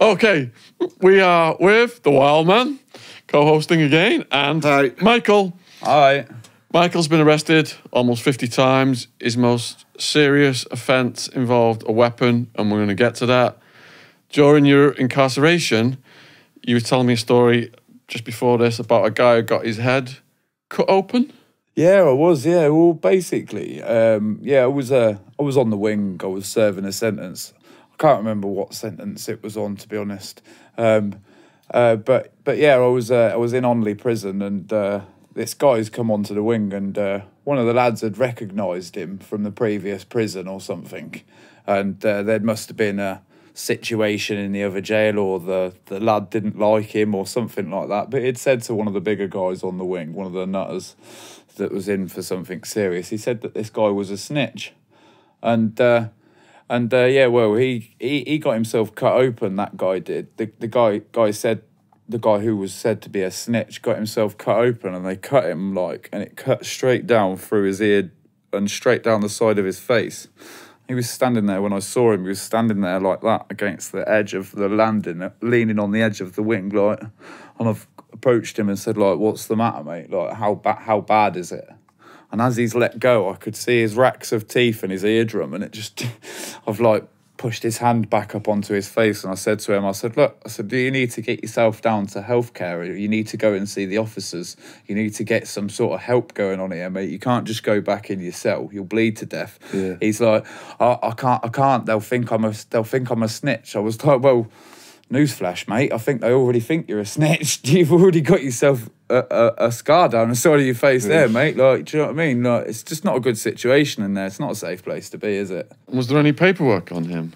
Okay, we are with the Wild Man, co-hosting again, and hi. Michael. Hi. Michael's been arrested almost 50 times. His most serious offence involved a weapon, and we're going to get to that. During your incarceration, you were telling me a story just before this about a guy who got his head cut open. Yeah, I was. Yeah, well, basically, yeah, I was on the wing. I was serving a sentence. I can't remember what sentence it was on, to be honest. But yeah, I was in Onley prison, and this guy's come onto the wing, and one of the lads had recognised him from the previous prison or something, and there must have been a situation in the other jail, or the lad didn't like him or something like that. But he'd said to one of the bigger guys on the wing, one of the nutters that was in for something serious, he said that this guy was a snitch. And yeah, well, he got himself cut open, that guy did. The guy who was said to be a snitch got himself cut open, and they cut him and it cut straight down through his ear and straight down the side of his face. He was standing there when I saw him. He was standing there like that against the edge of the landing, leaning on the edge of the wing, and I've approached him and said, what's the matter, mate? How bad is it? And as he's let go, I could see his racks of teeth and his eardrum, and it just, I've pushed his hand back up onto his face, and I said to him, I said, do you need to get yourself down to healthcare? You need to go and see the officers. You need to get some sort of help going on here, mate. You can't just go back in your cell. You'll bleed to death. Yeah. He's like, I can't. They'll think I'm a snitch. I was like, well, newsflash, mate. I think they already think you're a snitch. You've already got yourself a scar down the side of your face there, mate. Do you know what I mean? It's just not a good situation in there. It's not a safe place to be, is it? Was there any paperwork on him?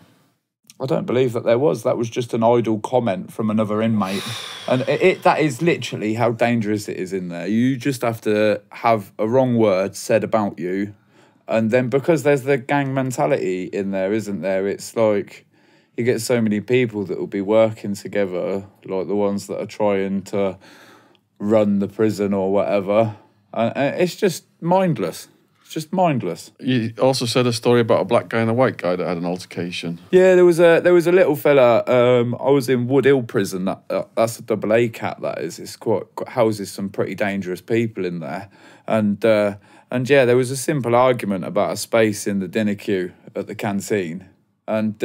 I don't believe that there was. That was just an idle comment from another inmate. And that is literally how dangerous it is in there. You just have to have a wrong word said about you. And then because there's the gang mentality in there, isn't there? It's like you get so many people that will be working together, like the ones that are trying to run the prison or whatever. And it's just mindless. It's just mindless. You also said a story about a black guy and a white guy that had an altercation. Yeah, there was a little fella. I was in Woodhill Prison. That's a double-A cat, that is. It's quite houses some pretty dangerous people in there. And yeah, there was a simple argument about a space in the dinner queue at the canteen. And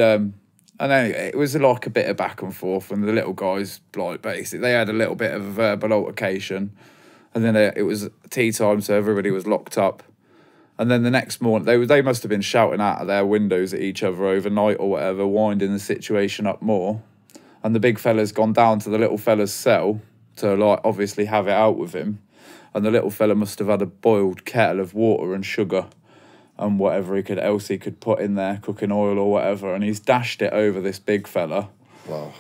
anyway, it was like a bit of back and forth, and the little guys, basically, they had a little bit of a verbal altercation, and then it was tea time, so everybody was locked up. And then the next morning, they must have been shouting out of their windows at each other overnight or whatever, winding the situation up more. And the big fella's gone down to the little fella's cell to, obviously have it out with him. And the little fella must have had a boiled kettle of water and sugar and whatever else he could put in there, cooking oil or whatever, and he's dashed it over this big fella. Wow.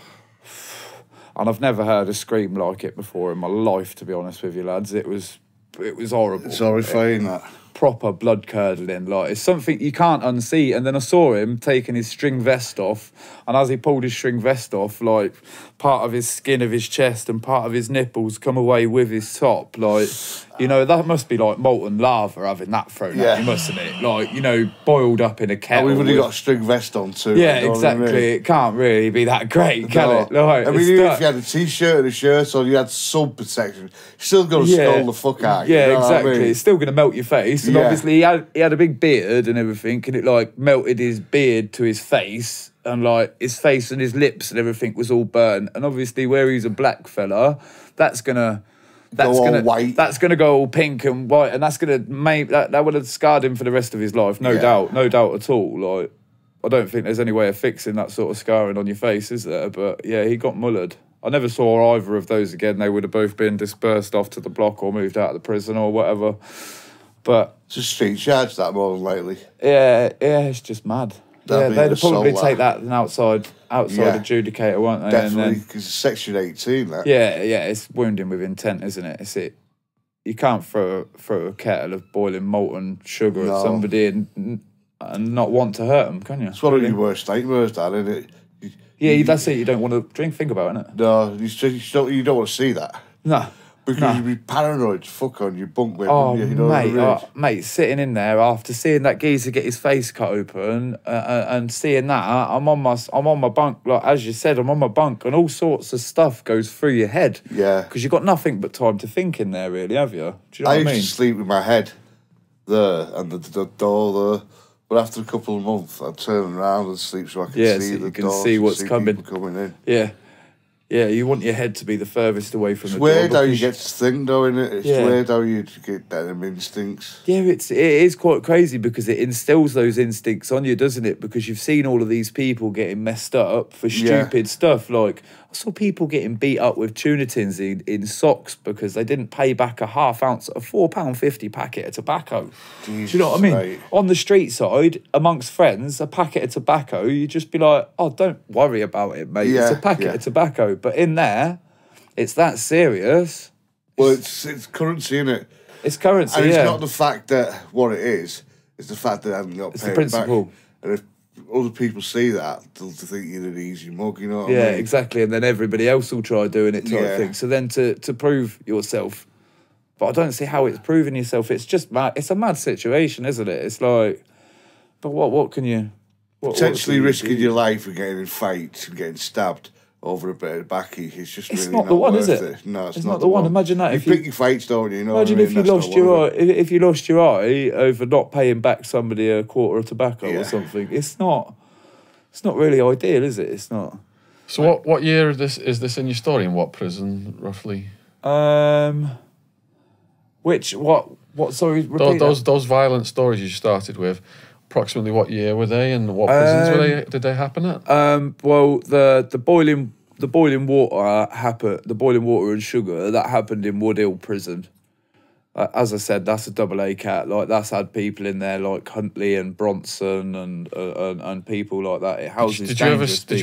And I've never heard a scream like it before in my life, to be honest with you, lads. It was horrible. It's horrifying, that. Proper blood curdling. It's something you can't unsee. And then I saw him taking his string vest off, and as he pulled his string vest off, part of his skin of his chest and part of his nipples come away with his top. You know, that must be molten lava having that thrown at you, mustn't it? You know, boiled up in a kettle. And we've already got a string vest on too. Yeah, exactly. I mean, it can't really be that great, can it? I mean, even if you had a t-shirt and a shirt on, you had some protection, you're still going to scald the fuck out. Yeah, you know exactly. I mean? It's still going to melt your face. And obviously he had a big beard and everything, and it melted his beard to his face, and his face and his lips and everything was all burnt. And obviously where he's a black fella, that's gonna go all pink and white, and that's gonna make that would have scarred him for the rest of his life, no doubt at all. I don't think there's any way of fixing that sort of scarring on your face, is there? But yeah, he got mullered. I never saw either of those again. They would have both been dispersed off to the block or moved out of the prison or whatever. But it's a street charge, that, more than likely. Yeah, yeah, it's just mad. That'd they'd probably take that as an outside adjudicator, won't they? Definitely, because it's Section 18, that. Yeah, yeah, it's wounding with intent, isn't it? You can't throw a kettle of boiling molten sugar at somebody and not want to hurt them, can you? It's one of your worst nightmares, that, isn't it? Yeah, that's it. You don't want to think about it, innit? No, you don't want to see that. No. Because you'd be paranoid to fuck on your bunk with you know, mate, mate, sitting in there after seeing that geezer get his face cut open and seeing that, I'm on my bunk, like as you said, I'm on my bunk, and all sorts of stuff goes through your head. Yeah. Because you've got nothing but time to think in there, really, have you? Do you know what I mean? I used to sleep with my head there and the door there. But after a couple of months, I'd turn around and sleep so I could see the door. Yeah, see what's coming in. Yeah. Yeah, you want your head to be the furthest away from the door. It's weird how you get to think, though, isn't it? It's weird how you get them instincts. Yeah, it is quite crazy because it instills those instincts on you, doesn't it? Because you've seen all of these people getting messed up for stupid stuff. Like, I saw people getting beat up with tuna tins in socks because they didn't pay back a half-ounce, a £4.50 packet of tobacco. Jesus, do you know what I mean? Mate. On the street side, amongst friends, a packet of tobacco, you'd just be like, oh, don't worry about it, mate. Yeah, it's a packet of tobacco. But in there, it's that serious. Well, it's currency, isn't it? It's currency, and it's not the fact that what it is, it's the fact that I haven't got paid back. And if other people see that, they'll think you're an easy mug, you know what I mean? Yeah, exactly, and then everybody else will try doing it type thing. So then to prove yourself, but I don't see how it's proving yourself. It's just mad. It's a mad situation, isn't it? It's like, but what can you... Potentially risking your life and getting in fights and getting stabbed over a bit of baccy, it's just really not the one, is it? No, it's not the one. Imagine that if you pick your fights, don't you? Imagine if you lost your eye, if you lost your eye over not paying back somebody a quarter of tobacco or something. It's not really ideal, is it? It's not. So what year is this in your story? In what prison roughly? What? Sorry, those violent stories you started with. Approximately what year were they, and what prisons did they happen at? Well, the boiling water and sugar that happened in Woodhill Prison. As I said, that's a double-A cat. Like that's had people in there like Huntley and Bronson and people like that. It houses. Did you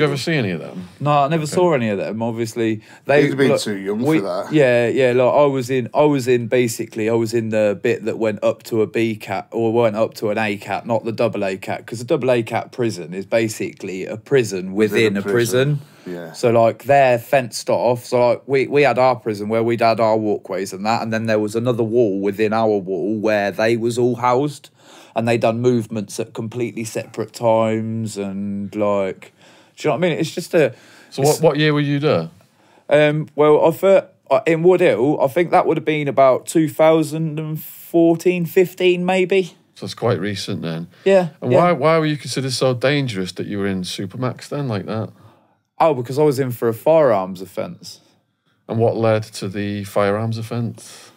ever see any of them? No, I never saw any of them. Obviously, they'd been too young for that. Yeah, yeah. Like I was in the bit that went up to a B cat or went up to an A cat, not the double-A cat, because the double-A cat prison is basically a prison within a prison. Yeah. So like they're fenced off. So like we had our prison where we'd had our walkways and that, and then there was another wall within our wall where they was all housed, and they done movements at completely separate times and like, do you know what I mean? It's just a. So what year were you there? Well, in Woodhill, I think that would have been about 2014, 15 maybe. So it's quite recent then. Yeah. And why were you considered so dangerous that you were in Supermax then like that? Oh, because I was in for a firearms offence. And what led to the firearms offence?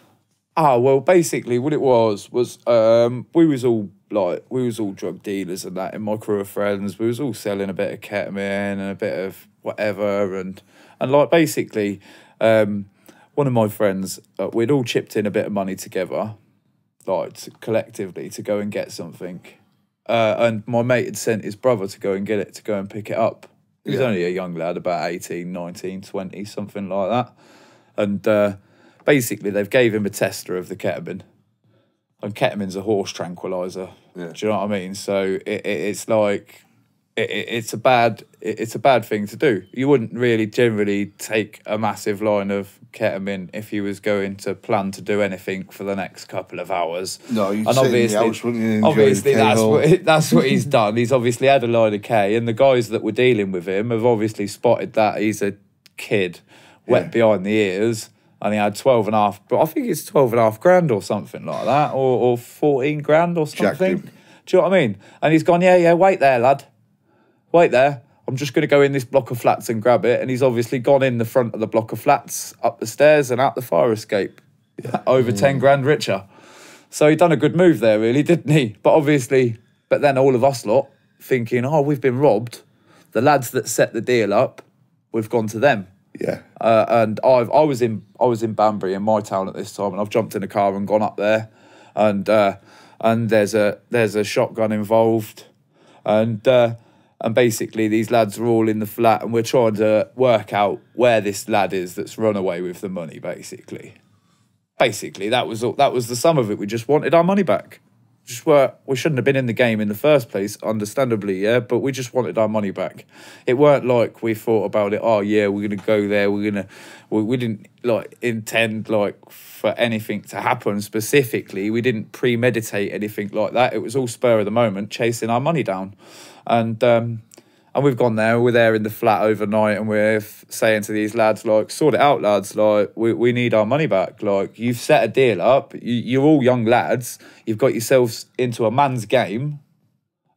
Oh, well, basically what it was we was all drug dealers and that in my crew of friends. We was all selling a bit of ketamine and a bit of whatever and like basically one of my friends, we'd all chipped in a bit of money together, like collectively to go and get something. And my mate had sent his brother to go and get it, to go and pick it up. He was only a young lad, about 18, 19, 20, something like that. And basically, they've gave him a tester of the ketamine. And ketamine's a horse tranquilizer. Yeah. Do you know what I mean? So it's a bad thing to do. You wouldn't really generally take a massive line of ketamine if you was going to plan to do anything for the next couple of hours. No, you'd see the house, wouldn't you? Obviously, that's what he's done. He's obviously had a line of K, and the guys that were dealing with him have obviously spotted that he's a kid, wet behind the ears, and he had 12.5. But I think it's 12.5 grand or something like that, or 14 grand or something. Do you know what I mean? And he's gone, yeah, wait there, lad. Wait there. I'm just going to go in this block of flats and grab it. And he's obviously gone in the front of the block of flats, up the stairs and out the fire escape. Over 10 grand richer. So he done a good move there, really, didn't he? But obviously, but then all of us lot thinking, oh, we've been robbed. The lads that set the deal up, we've gone to them. Yeah. And I was in Banbury in my town at this time, and I've jumped in a car and gone up there. And there's a shotgun involved, and basically these lads are all in the flat, and we're trying to work out where this lad is that's run away with the money. Basically, that was all, that was the sum of it. We just wanted our money back. just were, we shouldn't have been in the game in the first place, understandably, yeah, but we just wanted our money back. It weren't like we thought about it, oh yeah, we're gonna go there, we're gonna, we didn't like intend like for anything to happen specifically. We didn't premeditate anything like that. It was all spur of the moment, chasing our money down. And we've gone there, we're there in the flat overnight, and we're saying to these lads, like, sort it out, lads, like, we need our money back. Like, you've set a deal up, you're all young lads, you've got yourselves into a man's game,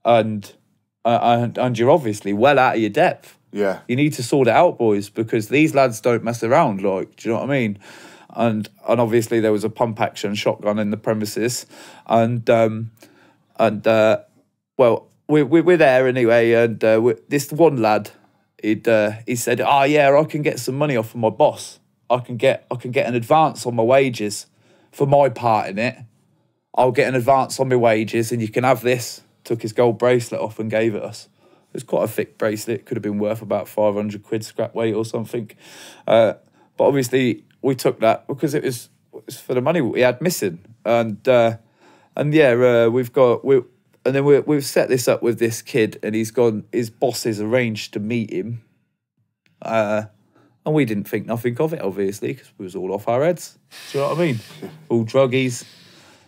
and you're obviously well out of your depth. Yeah. You need to sort it out, boys, because these lads don't mess around, like, do you know what I mean? And obviously there was a pump-action shotgun in the premises, well... We're there anyway, and this one lad, he said, "Oh yeah, I can get some money off of my boss. I can get an advance on my wages for my part in it. I'll get an advance on my wages, and you can have this." Took his gold bracelet off and gave it us. It was quite a thick bracelet. Could have been worth about 500 quid scrap weight or something. But obviously we took that because it was for the money we had missing, and yeah, And then we've set this up with this kid, and he's gone. His boss has arranged to meet him, and we didn't think nothing of it, obviously, because we was all off our heads. Do you know what I mean? All druggies,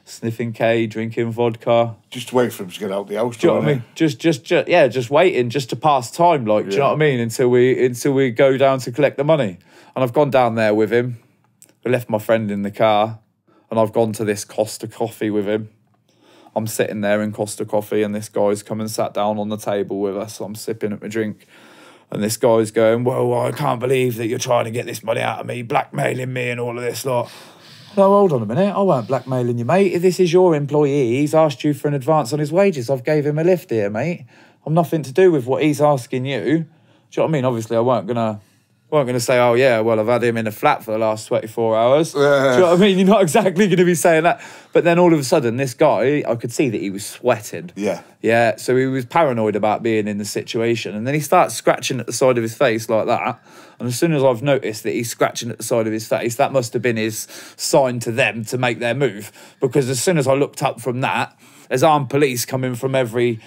sniffing K, drinking vodka. Just waiting for him to get out the house. Do you know what I mean? Just yeah, just waiting, just to pass time, like. Yeah. Do you know what I mean? Until we go down to collect the money, and I've gone down there with him. I left my friend in the car, and I've gone to this Costa Coffee with him. I'm sitting there in Costa Coffee, and this guy's come and sat down on the table with us. I'm sipping at my drink, and this guy's going, "Well, I can't believe that you're trying to get this money out of me, blackmailing me and all of this lot." No, hold on a minute. I weren't blackmailing you, mate. If this is your employee, he's asked you for an advance on his wages. I've gave him a lift here, mate. I'm nothing to do with what he's asking you. Do you know what I mean? Obviously, I weren't gonna say, "Oh yeah, well, I've had him in a flat for the last 24 hours." Do you know what I mean? You're not exactly gonna be saying that. But then all of a sudden, this guy, I could see that he was sweating. Yeah. Yeah. So he was paranoid about being in the situation. And then he starts scratching at the side of his face like that. And as soon as I've noticed that he's scratching at the side of his face, that must have been his sign to them to make their move. Because as soon as I looked up from that, there's armed police coming from every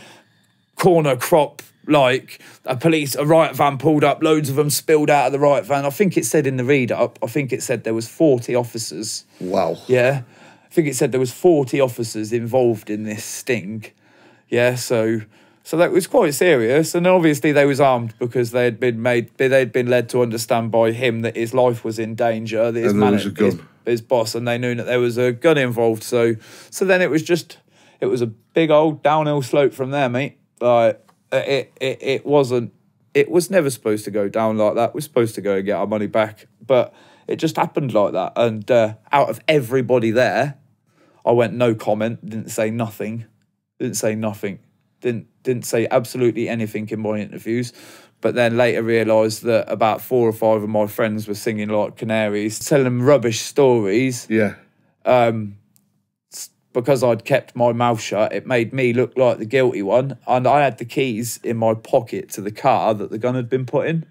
corner crop. Like, a riot van pulled up, loads of them spilled out of the riot van. I think it said in the read-up, I think it said there was 40 officers. Wow. Yeah. I think it said there was 40 officers involved in this sting. Yeah, so that was quite serious. And obviously they was armed because they'd been led to understand by him that his life was in danger, that his boss, and they knew that there was a gun involved. So then it was a big old downhill slope from there, mate. Like... It was never supposed to go down like that. We're supposed to go and get our money back, but it just happened like that. And out of everybody there, I went no comment, didn't say nothing, didn't say absolutely anything in my interviews. But then later realised that about 4 or 5 of my friends were singing like canaries, telling them rubbish stories. Yeah. Because I'd kept my mouth shut, it made me look like the guilty one, and I had the keys in my pocket to the car that the gun had been put in.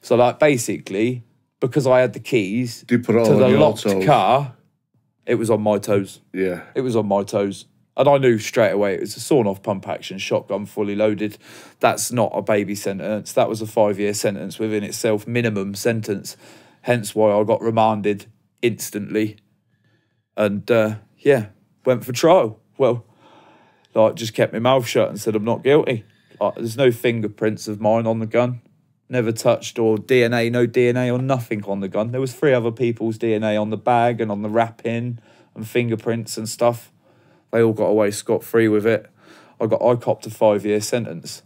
So, like, basically, because I had the keys to the locked car, it was on my toes. Yeah. It was on my toes. And I knew straight away it was a sawn-off pump-action shotgun, fully loaded. That's not a baby sentence. That was a 5-year sentence within itself, minimum sentence. Hence why I got remanded instantly. And, yeah, went for trial. Well, like, just kept my mouth shut and said I'm not guilty. Like, there's no fingerprints of mine on the gun. Never touched, or DNA, no DNA or nothing on the gun. There was 3 other people's DNA on the bag and on the wrapping and fingerprints and stuff. They all got away scot-free with it. I copped a 5-year sentence.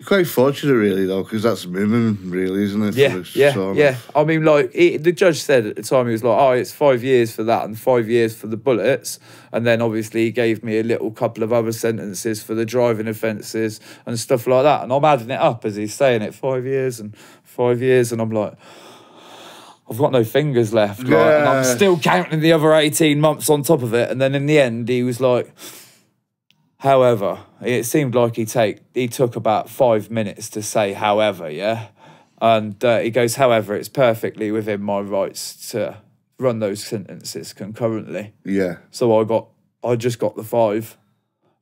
You're quite fortunate, really, though, because that's minimum, really, isn't it? Yeah, yeah. I mean, like, the judge said at the time, he was like, "Oh, it's 5 years for that and 5 years for the bullets." And then, obviously, he gave me a little couple of other sentences for the driving offences and stuff like that. And I'm adding it up as he's saying it, 5 years and 5 years. And I'm like, I've got no fingers left. Yeah. Like, and I'm still counting the other 18 months on top of it. And then in the end, he was like... However, it seemed like he took about 5 minutes to say however, yeah? And he goes, "However, it's perfectly within my rights to run those sentences concurrently." Yeah. So I got I just got the 5,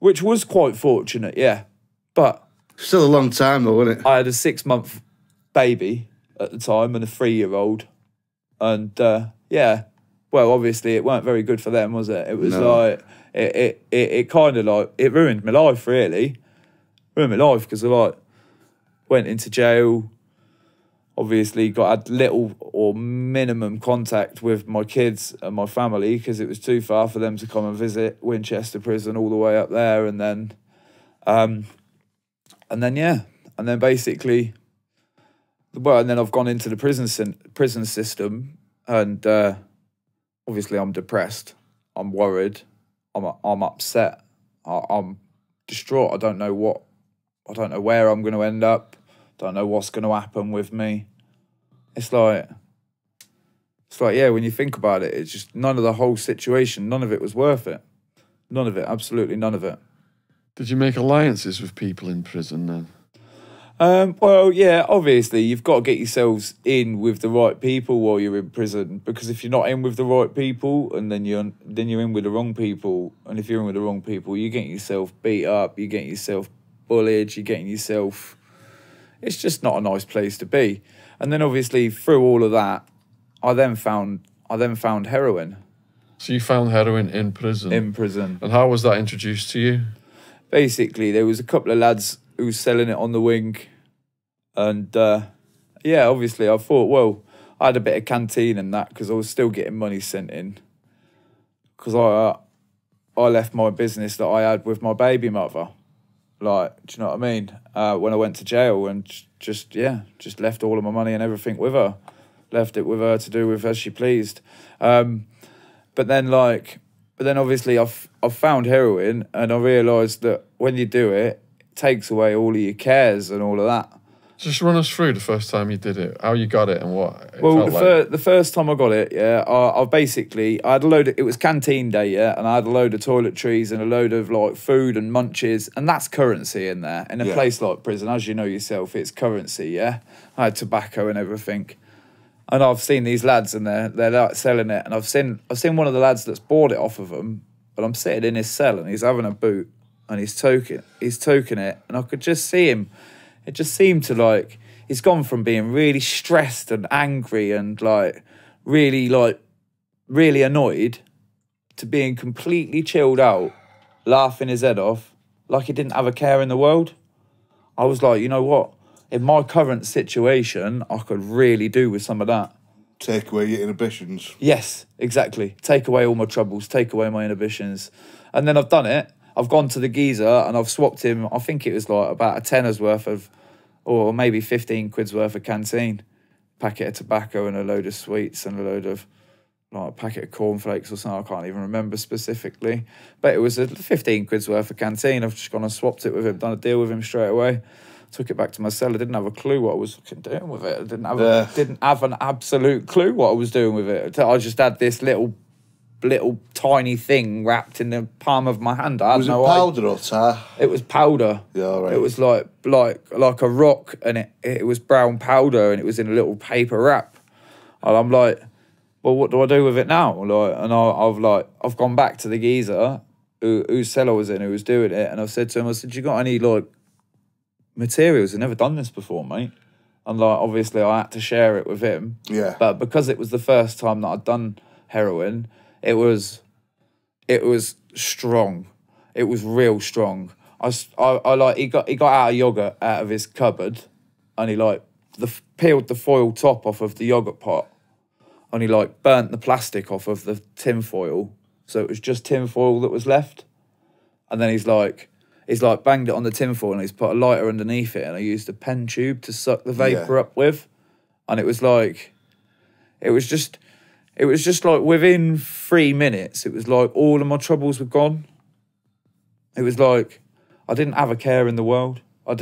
which was quite fortunate, yeah. But still a long time though, wasn't it? I had a 6-month baby at the time and a 3-year-old. And yeah, well, obviously it weren't very good for them, was it? It was like, it kind of like, it ruined my life really. Ruined my life because I like went into jail, obviously had little or minimum contact with my kids and my family because it was too far for them to come and visit Winchester Prison all the way up there. And then yeah, and then basically, well, and then I've gone into the prison system and obviously I'm depressed, I'm worried, I'm upset, I'm distraught. I don't know what, I don't know where I'm going to end up. Don't know what's going to happen with me. It's like, yeah, when you think about it, it's just none of the whole situation, none of it was worth it. None of it, absolutely none of it. Did you make alliances with people in prison then? Well, yeah, obviously, you've got to get yourselves in with the right people while you're in prison, because if you're not in with the right people, and then you're in with the wrong people, and if you're in with the wrong people, you're getting yourself beat up, you're getting yourself bullied, you're getting yourself... It's just not a nice place to be. And then obviously through all of that, I then found heroin. So you found heroin in prison? In prison. And how was that introduced to you? Basically, there was a couple of lads who was selling it on the wing. And yeah, obviously I thought, well, I had a bit of canteen and that because I was still getting money sent in. Because I left my business that I had with my baby mother. Like, do you know what I mean? When I went to jail and just, yeah, just left all of my money and everything with her. Left it with her to do with as she pleased. But then obviously I've found heroin and I realised that when you do it, it takes away all of your cares and all of that. Just run us through the first time you did it, how you got it and what it felt like. Well, the first time I got it, yeah, I had a load of, it was canteen day, yeah, and I had a load of toiletries and a load of, like, food and munches, and that's currency in there. In a place like prison, as you know yourself, it's currency, yeah? I had tobacco and everything. And I've seen these lads and they're like selling it, and I've seen one of the lads that's bought it off of them, but I'm sitting in his cell and he's having a boot and he's toking it, and I could just see him. It just seemed to, like, he's gone from being really stressed and angry and, like, really annoyed to being completely chilled out, laughing his head off, like he didn't have a care in the world. I was like, you know what? In my current situation, I could really do with some of that. Take away your inhibitions. Yes, exactly. Take away all my troubles, take away my inhibitions. And then I've done it. I've gone to the geezer and I've swapped him, I think it was like about a tenner's worth of, or maybe 15 quid's worth of canteen, packet of tobacco and a load of sweets and a load of, like, a packet of cornflakes or something, I can't even remember specifically. But it was a 15 quid's worth of canteen. I've just gone and swapped it with him, done a deal with him straight away. Took it back to my cell. I didn't have a clue what I was fucking doing with it. I didn't have an absolute clue what I was doing with it. I just had this little tiny thing wrapped in the palm of my hand. I had no idea. Was it powder or tar? It was powder. Yeah, all right. It was like a rock, and it was brown powder, and it was in a little paper wrap. And I'm like, well, what do I do with it now? Like, and I've gone back to the geezer whose cell I was in, who was doing it, and I've said to him, I said, you got any, like, materials? I've never done this before, mate. And, like, obviously I had to share it with him. Yeah. But because it was the first time that I'd done heroin. It was strong. It was real strong. He got out of yogurt out of his cupboard, and he peeled the foil top off of the yogurt pot, and he burnt the plastic off of the tin foil, so it was just tin foil that was left. And then he's banged it on the tin foil, and he's put a lighter underneath it, and I used a pen tube to suck the vapor up with, and it was just like within 3 minutes, it was like all of my troubles were gone. It was like I didn't have a care in the world. I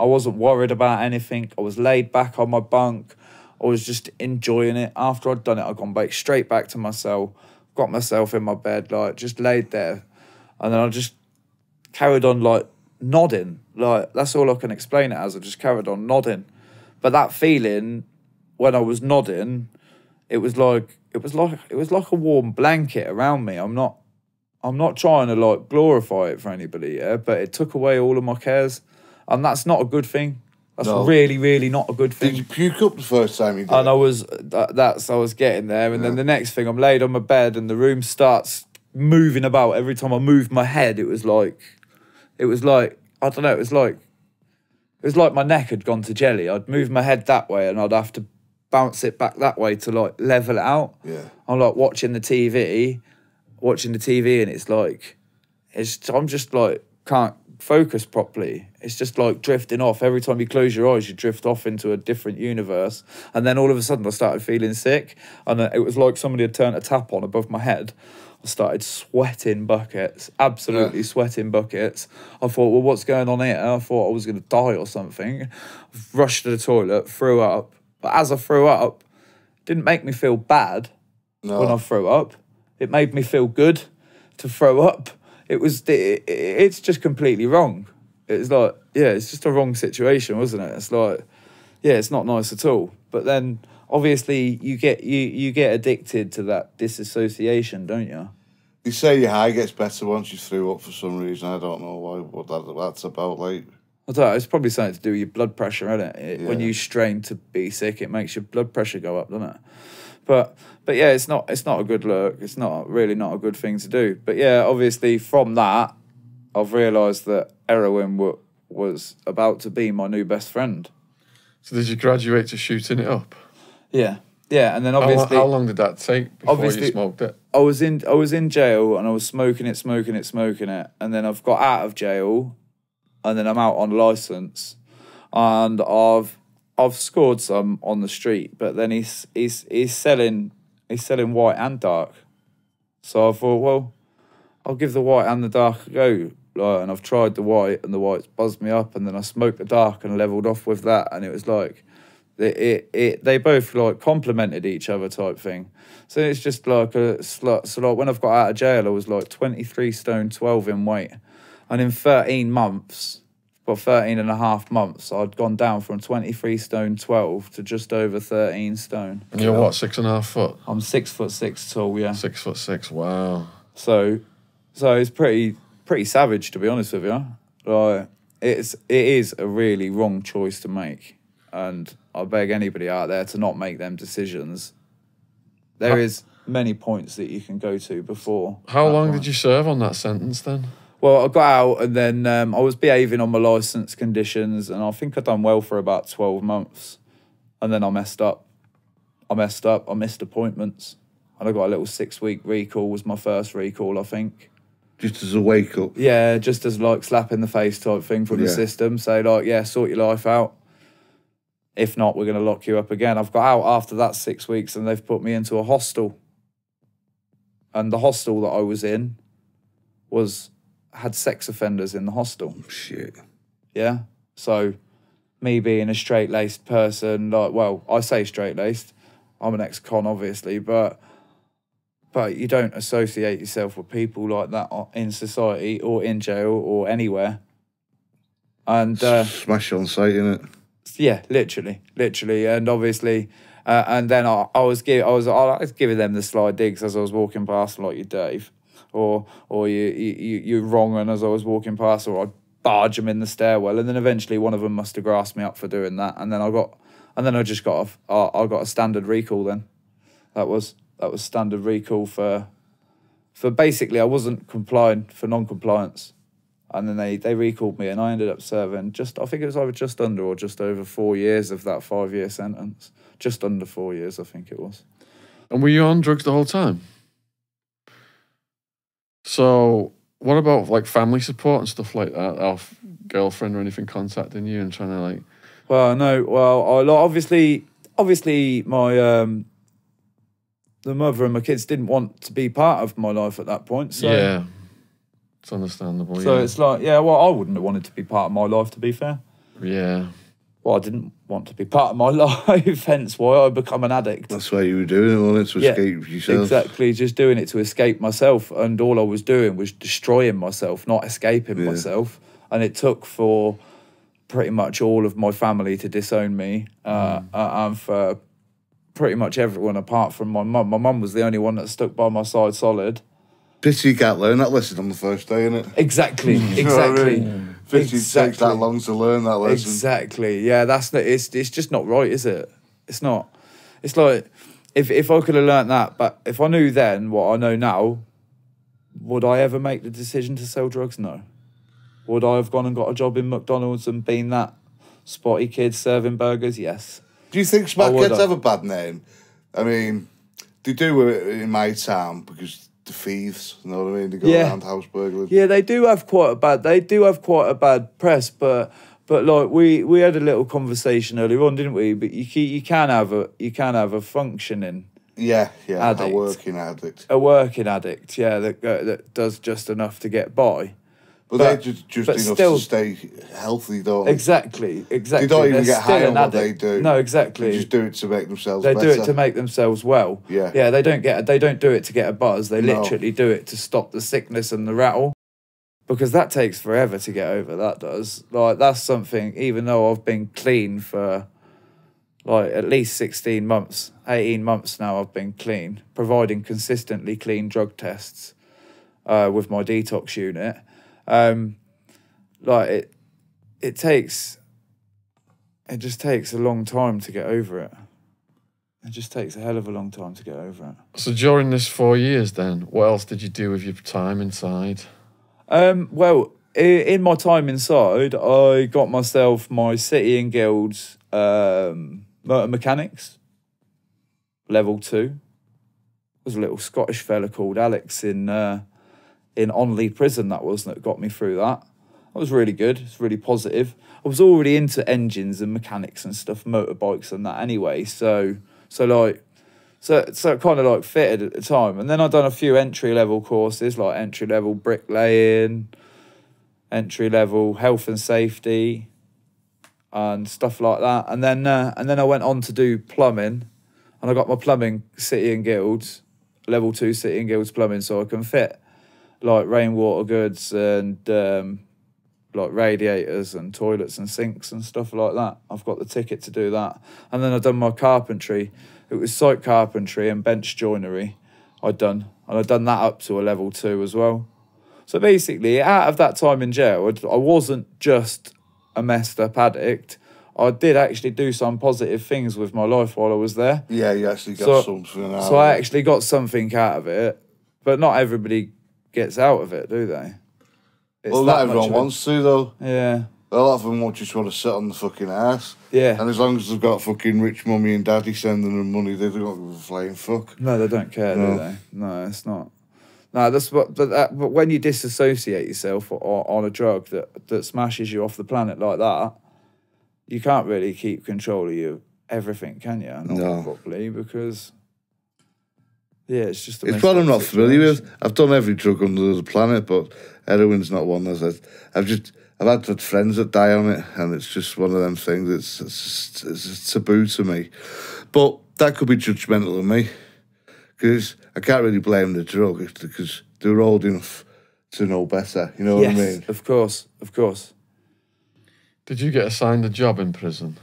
wasn't worried about anything. I was laid back on my bunk. I was just enjoying it. After I'd done it, I'd gone back straight back to my cell, got myself in my bed, just laid there. And then I just carried on nodding. That's all I can explain it as. I just carried on nodding. But that feeling when I was nodding, it was like a warm blanket around me. I'm not I'm not trying to like glorify it for anybody, yeah, but it took away all of my cares, and that's not a good thing. That's really, really not a good thing. Did you puke up the first time you did it? And I was, I was getting there, and then the next thing, I'm laid on my bed, and the room starts moving about. Every time I moved my head, it was like, I don't know, it was like my neck had gone to jelly. I'd move my head that way, and I'd have to bounce it back that way to like level it out. Yeah, I'm like watching the TV, and it's like, I'm just like can't focus properly. It's just like drifting off. Every time you close your eyes, you drift off into a different universe. And then all of a sudden I started feeling sick, and it was like somebody had turned a tap on above my head. I started sweating buckets, absolutely sweating buckets. I thought, well, what's going on here? I thought I was going to die or something. Rushed to the toilet, threw up. But as I threw up, it didn't make me feel bad when I threw up. It made me feel good to throw up. It was, it's just completely wrong. It's like, yeah, it's just a wrong situation, wasn't it? It's like, yeah, it's not nice at all. But then obviously you get, you get addicted to that disassociation, don't you? You say your high gets better once you threw up for some reason. I don't know why, what that's about, like. I don't know, it's probably something to do with your blood pressure, isn't it? Yeah. When you strain to be sick, it makes your blood pressure go up, doesn't it? But yeah, it's not a good look. It's not really not a good thing to do. But yeah, obviously from that, I've realised that heroin was about to be my new best friend. So did you graduate to shooting it up? Yeah, yeah, and then obviously how long did that take before you smoked it? I was in jail, and I was smoking it, and then I've got out of jail, and then I'm out on licence, and I've scored some on the street, but then he's selling white and dark. So I thought, well, I'll give the white and the dark a go. Like, and I've tried the white, and the white's buzzed me up, and then I smoked the dark and levelled off with that, and it was like, they both like complemented each other type thing. So it's just like a slut. So like when I've got out of jail, I was like 23 stone 12 in weight, and in 13 months. Well, 13 and a half months, I'd gone down from 23 stone 12 to just over 13 stone. And you're what, 6.5 foot? I'm 6'6" tall, yeah. 6'6", wow. So it's pretty savage, to be honest with you. Like, it is a really wrong choice to make, and I beg anybody out there to not make them decisions. There is many points that you can go to before. How long did you serve on that sentence then? Well, I got out, and then I was behaving on my licence conditions, and I think I'd done well for about 12 months. And then I messed up. I missed appointments. And I got a little 6-week recall, was my first recall, I think. Just as a wake-up? Yeah, just as, like, slap in the face type thing from the system. Say, like, yeah, sort your life out. If not, we're going to lock you up again. I've got out after that 6 weeks, and they've put me into a hostel. And the hostel that I was in had sex offenders in the hostel. Shit. Yeah. So me being a straight-laced person, like, well, I say straight-laced. I'm an ex-con, obviously, but you don't associate yourself with people like that in society or in jail or anywhere. And smash on sight, innit? Yeah, literally, and obviously. And then I was giving them the sly digs as I was walking past, like, you Dave. Or you're wrong, and as I was walking past, or I'd barge them in the stairwell, and then eventually one of them must have grasped me up for doing that, and then I got a standard recall. Then that was standard recall for basically I wasn't complying for non-compliance, and then they recalled me, and I ended up serving I think it was either just under or just over 4 years of that 5-year sentence. Just under 4 years, I think it was. And were you on drugs the whole time? So what about, like, family support and stuff like that? Our girlfriend or anything contacting you and trying to, like... Well, no. Well, obviously my... the mother and my kids didn't want to be part of my life at that point, so... Yeah. It's understandable, so it's like, yeah, well, I wouldn't have wanted to be part of my life, to be fair. Yeah. Well, I didn't want to be part of my life, hence why I become an addict. That's why you were doing it, wasn't it? To escape yourself. Exactly, just doing it to escape myself. And all I was doing was destroying myself, not escaping myself. And it took for pretty much all of my family to disown me. And for pretty much everyone apart from my mum. My mum was the only one that stuck by my side solid. Pity you can't learn that lesson on the first day, innit? Exactly, exactly. You know what I mean? Pity takes that long to learn that lesson. Exactly, yeah, that's not, it's just not right, is it? It's not. It's like, if I could have learnt that, but if I knew then what I know now, would I ever make the decision to sell drugs? No. Would I have gone and got a job in McDonald's and been that spotty kid serving burgers? Yes. Do you think smart kids have a bad name? I mean, they do in my town because the thieves, you know what I mean? They go around house burglars. Yeah, they do have quite a bad. They do have quite a bad press, but like we had a little conversation earlier on, didn't we? But you can have a functioning. Yeah, yeah, addict, a working addict. A working addict, yeah, that does just enough to get by. But they just enough still, to stay healthy, don't they? Exactly, exactly. They don't even get high on what they do. No, exactly. They just do it to make themselves better. They do it to make themselves well. Yeah. Yeah, they don't do it to get a buzz. They literally do it to stop the sickness and the rattle. Because that takes forever to get over, that does. Like, that's something, even though I've been clean for... like at least 16 months, 18 months now I've been clean, providing consistently clean drug tests with my detox unit. Like it just takes a long time to get over it. It just takes a hell of a long time to get over it. So during this 4 years then, what else did you do with your time inside? Well, in my time inside, I got myself my City and Guilds motor mechanics level 2. There was a little Scottish fella called Alex in Onley prison that got me through that. That was really good. It's really positive. I was already into engines and mechanics and stuff, motorbikes and that anyway. So it kind of like fitted at the time. And then I'd done a few entry level courses, like entry level bricklaying, entry level health and safety, and stuff like that. And then I went on to do plumbing, and I got my plumbing City and Guilds, level 2 City and Guilds plumbing, so I can fit like rainwater goods and like radiators and toilets and sinks and stuff like that. I've got the ticket to do that. And then I've done my carpentry. It was site carpentry and bench joinery I'd done. And I'd done that up to a level 2 as well. So basically, out of that time in jail, I wasn't just a messed up addict. I did actually do some positive things with my life while I was there. Yeah, you actually got something out. So I actually got something out of it, but not everybody gets out of it, do they? Well, not everyone wants to, though. Yeah. A lot of them just want to sit on the fucking ass. Yeah. And as long as they've got fucking rich mummy and daddy sending them money, they don't give a flying fuck. No, they don't care, do they? No, it's not. No, that's what. But when you disassociate yourself on a drug that smashes you off the planet like that, you can't really keep control of everything, can you? Not properly, because it's just. It's what I'm not familiar with. I've done every drug under the planet, but heroin's not one. I've had friends that die on it, and it's just one of them things. It's taboo to me, but that could be judgmental of me. Because I can't really blame the drug because they're old enough to know better. You know what I mean? Of course, of course. Did you get assigned a job in prison?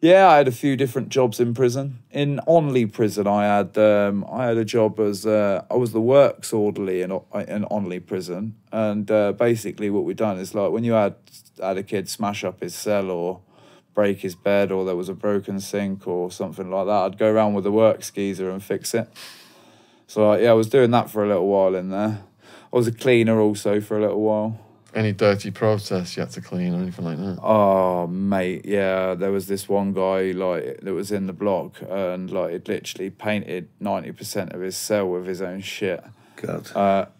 Yeah, I had a few different jobs in prison. In Onley prison, I had a job as I was the works orderly in Onley prison, and basically what we'd done is like when you had a kid smash up his cell or break his bed, or there was a broken sink or something like that, I'd go around with the work skeezer and fix it. So yeah, I was doing that for a little while in there. I was a cleaner also for a little while. Any dirty process you had to clean or anything like that? Oh mate, yeah, there was this one guy like that was in the block, and like he'd literally painted 90% of his cell with his own shit. God.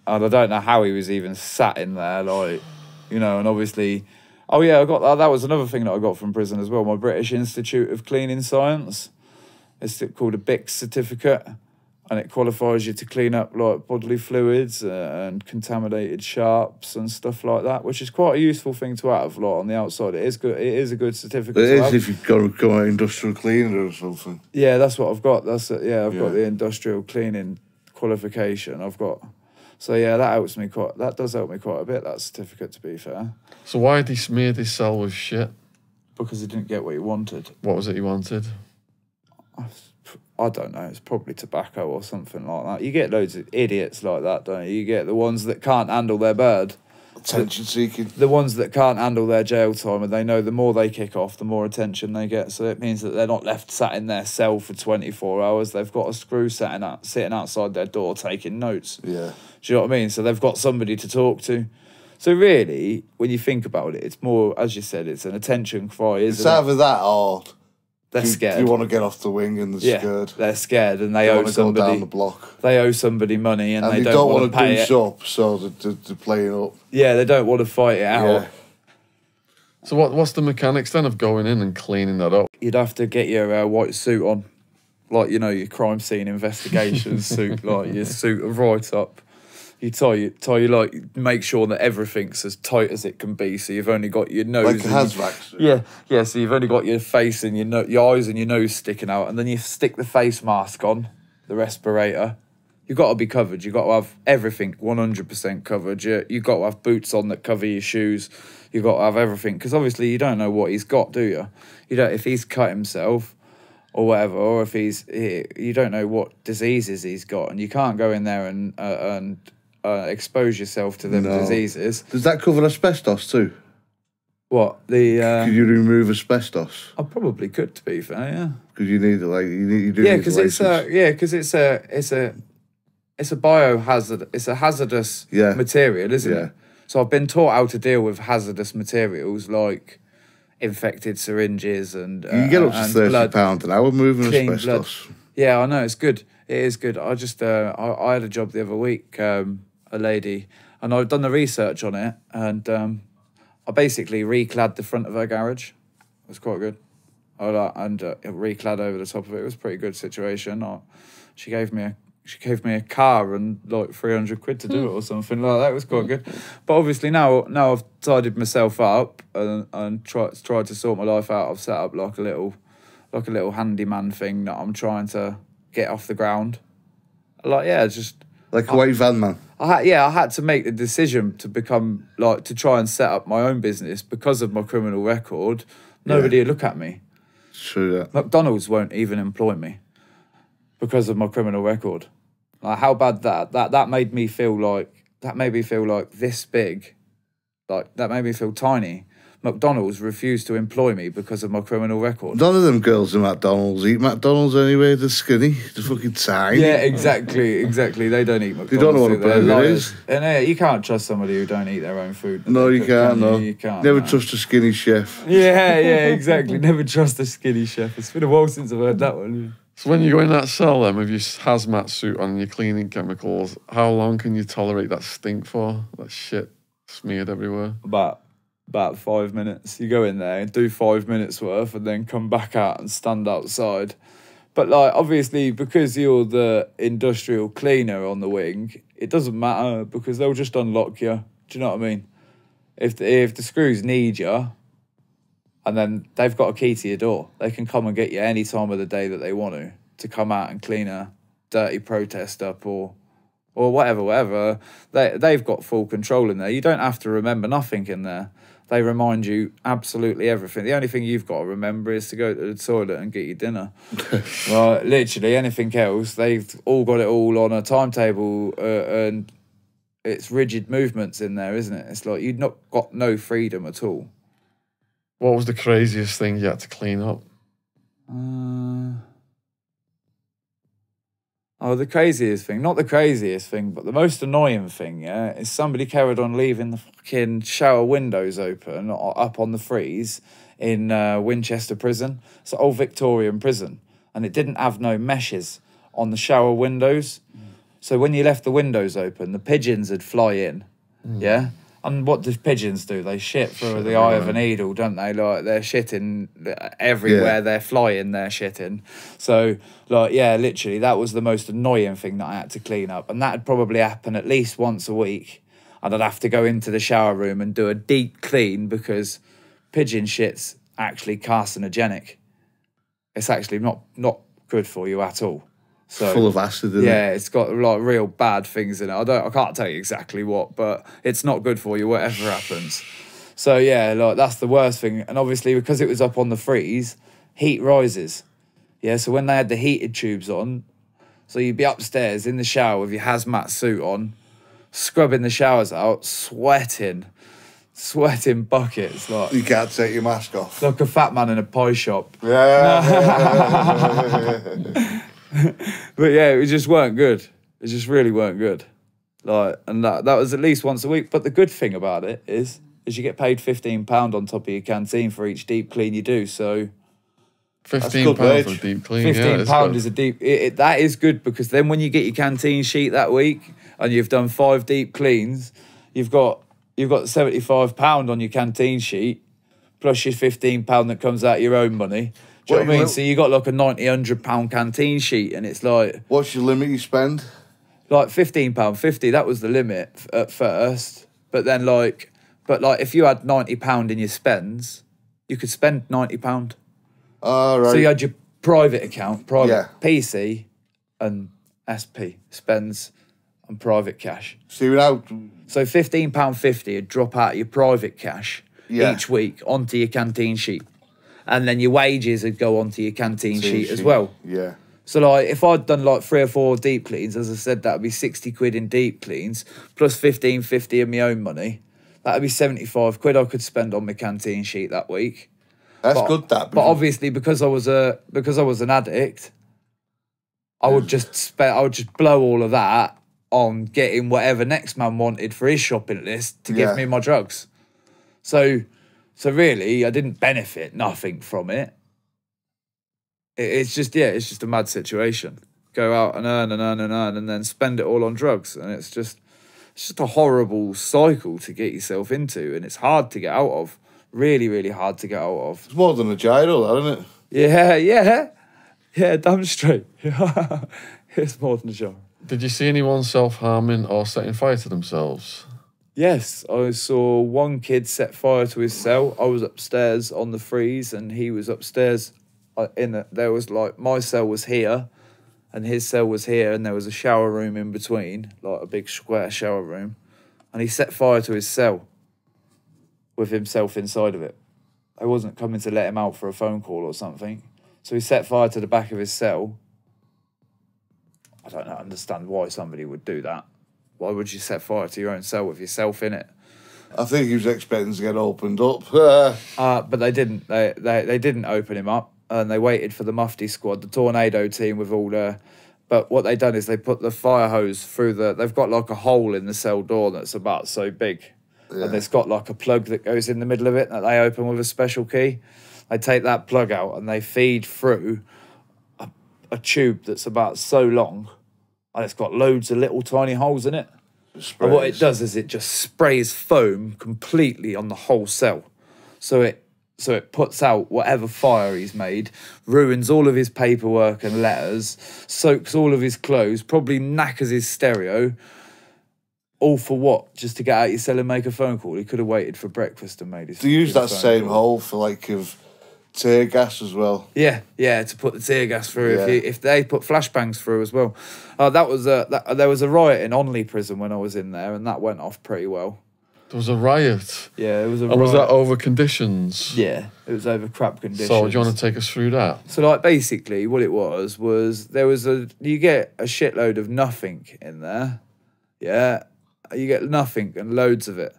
And I don't know how he was even sat in there, like, you know. And obviously, oh yeah, I got that. That was another thing that I got from prison as well. My British Institute of Cleaning Science. It's called a BICS certificate, and it qualifies you to clean up like bodily fluids and contaminated sharps and stuff like that, which is quite a useful thing to have. Like on the outside, it is good. It is a good certificate. It is if you've got to go an industrial cleaner or something. Yeah, that's what I've got. That's it. Yeah, I've got the industrial cleaning qualification. I've got. So yeah, that does help me quite a bit, that certificate, to be fair. So why did he smear his cell with shit? Because he didn't get what he wanted. What was it he wanted? I don't know, it's probably tobacco or something like that. You get loads of idiots like that, don't you? You get the ones that can't handle their bird. Attention seeking. The ones that can't handle their jail time, and they know the more they kick off, the more attention they get. So it means that they're not left sat in their cell for 24 hours. They've got a screw sitting outside their door taking notes. Yeah. Do you know what I mean? So they've got somebody to talk to. So really, when you think about it, it's more, as you said, it's an attention cry, isn't it? It's either that or they're scared. You want to get off the wing and they're scared. They're scared and they owe somebody. Go down the block. They owe somebody money and they don't want to pay it. Up, so they're playing up. Yeah, they don't want to fight it out. Yeah. So what's the mechanics then of going in and cleaning that up? You'd have to get your white suit on, like, you know, your crime scene investigation suit, like your suit of write-up. You tie your, like, make sure that everything's as tight as it can be, so you've only got your nose. Like a hazmat. Yeah, so you've only got your face and your eyes and your nose sticking out, and then you stick the face mask on, the respirator. You've got to be covered. You've got to have everything 100% covered. You've got to have boots on that cover your shoes. You've got to have everything, because obviously you don't know what he's got, do you? You don't, if he's cut himself or whatever, or if he's... You don't know what diseases he's got, and you can't go in there and expose yourself to them diseases. Does that cover asbestos too? What? Could you remove asbestos? I probably could, to be fair, yeah. Because you need it, like, you do. Yeah, because it's a biohazard. It's a hazardous material, isn't it? So I've been taught how to deal with hazardous materials like infected syringes and you can get up to £30 an hour moving asbestos. Blood. Yeah, I know, it's good. It is good. I just, I had a job the other week, a lady, and I've done the research on it, and I basically reclad the front of her garage. It was quite good. And reclad over the top of it. It was a pretty good situation. She gave me a car and like 300 quid to do it or something like that. It was quite good. But obviously now I've tidied myself up and tried to sort my life out. I've set up like a little handyman thing that I'm trying to get off the ground, like, yeah, just like a white van man. I had to make the decision to become, like, to try and set up my own business because of my criminal record. Nobody would look at me. True that. McDonald's won't even employ me because of my criminal record. Like, how bad that made me feel. Like, that made me feel like this big. Like, that made me feel tiny. McDonald's refused to employ me because of my criminal record. None of them girls in McDonald's eat McDonald's anyway. They're skinny. They're fucking tiny. Yeah, exactly. They don't eat McDonald's. They don't know what a burger is. And you can't trust somebody who don't eat their own food. No, you can't. No, you can't. Never trust a skinny chef. Yeah, exactly. Never trust a skinny chef. It's been a while since I've heard that one. So when you go in that cell then with your hazmat suit on and your cleaning chemicals, how long can you tolerate that stink for? That shit smeared everywhere. About 5 minutes. You go in there and do 5 minutes worth and then come back out and stand outside. But, like, obviously, because you're the industrial cleaner on the wing, it doesn't matter because they'll just unlock you. Do you know what I mean? If the screws need you, and then they've got a key to your door, they can come and get you any time of the day that they want to come out and clean a dirty protest up or whatever. They've got full control in there. You don't have to remember nothing in there. They remind you absolutely everything. The only thing you've got to remember is to go to the toilet and get your dinner. Right, literally anything else, they've all got it all on a timetable, and it's rigid movements in there, isn't it? It's like you've not got no freedom at all. What was the craziest thing you had to clean up? The craziest thing. Not the craziest thing, but the most annoying thing, yeah, is somebody carried on leaving the fucking shower windows open or up on the frieze in Winchester Prison. It's an old Victorian prison, and it didn't have no meshes on the shower windows. Mm. So when you left the windows open, the pigeons would fly in, yeah? And what do pigeons do? They shit through the eye of a needle, don't they? Like, they're shitting everywhere. Yeah. They're flying, they're shitting. So, like, yeah, literally, that was the most annoying thing that I had to clean up. And that would probably happen at least once a week. And I'd have to go into the shower room and do a deep clean because pigeon shit's actually carcinogenic. It's actually not good for you at all. So, full of acid in it. Yeah, it's got, like, real bad things in it. I can't tell you exactly what, but it's not good for you, whatever happens. So, yeah, like, that's the worst thing. And obviously, because it was up on the frieze, heat rises. Yeah, so when they had the heated tubes on, so you'd be upstairs in the shower with your hazmat suit on, scrubbing the showers out, sweating buckets. Like, you can't take your mask off. Like a fat man in a pie shop. Yeah. But yeah, it just weren't good. It just really weren't good. Like, and that was at least once a week. But the good thing about it is you get paid £15 on top of your canteen for each deep clean you do. So £15 for a deep clean. £15 is a deep. That is good, because then when you get your canteen sheet that week and you've done 5 deep cleans, you've got £75 on your canteen sheet plus your £15 that comes out of your own money. Do you know what I mean? So you got like a £90, £100 canteen sheet, and it's like, what's your limit you spend? Like £15.50. That was the limit at first, but then like, if you had £90 in your spends, you could spend £90. Right. So you had your private account, PC and SP, spends and private cash. So £15.50 would drop out of your private cash each week onto your canteen sheet. And then your wages would go onto your canteen sheet as well. Yeah. So like, if I'd done like 3 or 4 deep cleans, as I said, that would be 60 quid in deep cleans, plus £15.50 of my own money. That would be 75 quid I could spend on my canteen sheet that week. That's good, that. But obviously, because I was an addict, I would just blow all of that on getting whatever next man wanted for his shopping list to give me my drugs. So really, I didn't benefit nothing from it. It's just it's just a mad situation. Go out and earn and earn and earn, and then spend it all on drugs, and it's just a horrible cycle to get yourself into, and it's hard to get out of. Really, really hard to get out of. It's more than a gyro, isn't it? Yeah, damn straight. It's more than a gyro. Did you see anyone self-harming or setting fire to themselves? Yes, I saw one kid set fire to his cell. I was upstairs on the freeze, and he was upstairs. There was like, my cell was here, and his cell was here, and there was a shower room in between, like a big square shower room, and he set fire to his cell with himself inside of it. I wasn't coming to let him out for a phone call or something. So he set fire to the back of his cell. I don't understand why somebody would do that. Why would you set fire to your own cell with yourself in it? I think he was expecting to get opened up. But they didn't. They didn't open him up, and they waited for the Mufti squad, the tornado team with all the... But what they done is they put the fire hose through the... They've got like a hole in the cell door that's about so big. Yeah. And it's got like a plug that goes in the middle of it that they open with a special key. They take that plug out and they feed through a tube that's about so long, and it's got loads of little tiny holes in it. And what it does is it just sprays foam completely on the whole cell. So it puts out whatever fire he's made, ruins all of his paperwork and letters, soaks all of his clothes, probably knackers his stereo. All for what? Just to get out of your cell and make a phone call? He could have waited for breakfast and made his... Do you use that same hole for, like, of tear gas as well? Yeah, to put the tear gas through. Yeah. If they put flashbangs through as well. There was a riot in Onley prison when I was in there, and that went off pretty well. There was a riot? Yeah, it was a riot. And was that over conditions? Yeah, it was over crap conditions. So do you want to take us through that? So, like, basically what it was there was a... You get a shitload of nothing in there, yeah? You get nothing and loads of it.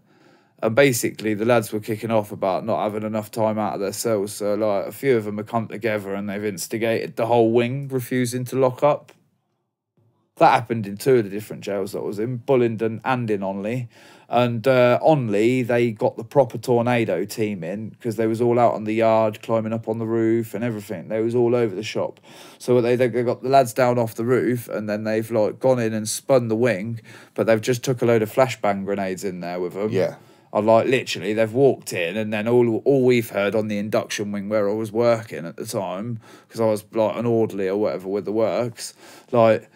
And basically the lads were kicking off about not having enough time out of their cells. So like a few of them have come together and they've instigated the whole wing refusing to lock up. That happened in 2 of the different jails that I was in, Bullingdon and in Onley. And Onley, they got the proper tornado team in because they was all out on the yard, climbing up on the roof and everything. They was all over the shop. So they got the lads down off the roof, and then they've like gone in and spun the wing, but they've just took a load of flashbang grenades in there with them. Yeah. I like, literally, they've walked in, and then all we've heard on the induction wing where I was working at the time, because I was like an orderly or whatever with the works, like...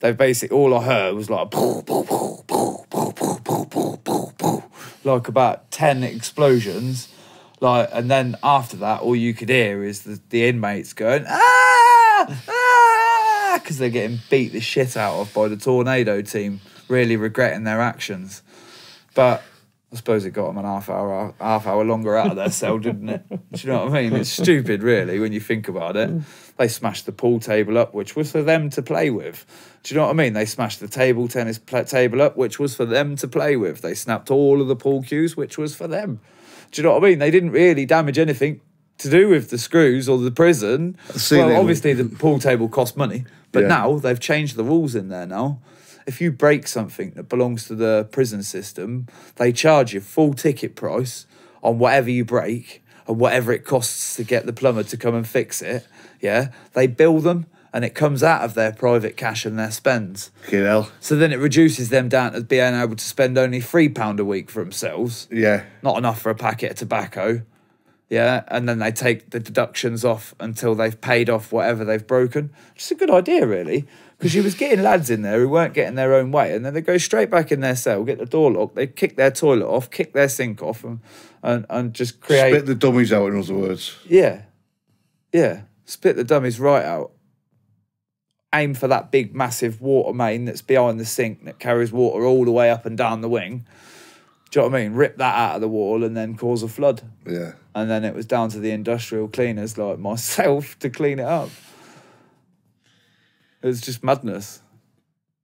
They basically, all I heard was like, poof, poof, poof, poof, poof, poof, poof, poof, poof, poof, like about 10 explosions. Like, and then after that, all you could hear is the inmates going, ah, ah, because they're getting beat the shit out of by the tornado team, really regretting their actions. But I suppose it got him an half hour longer out of their cell, didn't it? Do you know what I mean? It's stupid, really, when you think about it. They smashed the pool table up, which was for them to play with. Do you know what I mean? They smashed the table tennis table up, which was for them to play with. They snapped all of the pool cues, which was for them. Do you know what I mean? They didn't really damage anything to do with the screws or the prison. Well, obviously, the pool table cost money. But now they've changed the rules in there now. If you break something that belongs to the prison system, they charge you full ticket price on whatever you break and whatever it costs to get the plumber to come and fix it. Yeah, they bill them and it comes out of their private cash and their spends. Fucking hell. So then it reduces them down to being able to spend only £3 a week for themselves. Yeah. Not enough for a packet of tobacco. Yeah, and then they take the deductions off until they've paid off whatever they've broken. Which is a good idea, really. Because you was getting lads in there who weren't getting their own way, and then they go straight back in their cell, get the door locked, they kick their toilet off, kick their sink off, and just create... Spit the dummies out, in other words. Yeah. Yeah. Spit the dummies right out. Aim for that big, massive water main that's behind the sink that carries water all the way up and down the wing. Do you know what I mean? Rip that out of the wall and then cause a flood. Yeah. And then it was down to the industrial cleaners like myself to clean it up. It was just madness.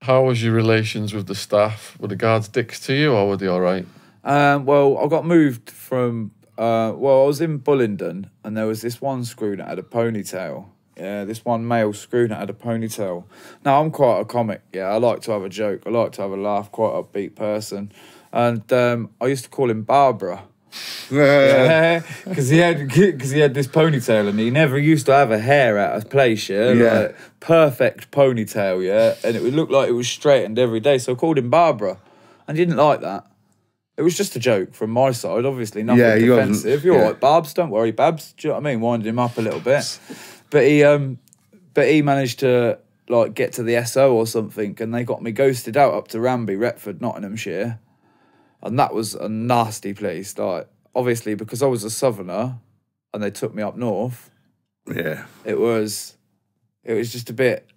How was your relations with the staff? Were the guards dicks to you, or were they all right? Well, I got moved from... well, I was in Bullingdon, and there was this one screw that had a ponytail. Yeah, this one male screw that had a ponytail. Now, I'm quite a comic, yeah. I like to have a joke. I like to have a laugh, quite an upbeat person. And I used to call him Barbara. Yeah, because he had this ponytail and he never used to have a hair out of place, yeah? Like, perfect ponytail, yeah? And it would look like it was straightened every day, so I called him Barbara. And he didn't like that. It was just a joke from my side, obviously, nothing offensive. You're all right, Babs, don't worry, Babs. Do you know what I mean? Winded him up a little bit. But he managed to, like, get to the SO or something, and they got me ghosted out up to Ramby, Retford, Nottinghamshire. And that was a nasty place, like, obviously, because I was a southerner and they took me up north. Yeah. It was just a bit,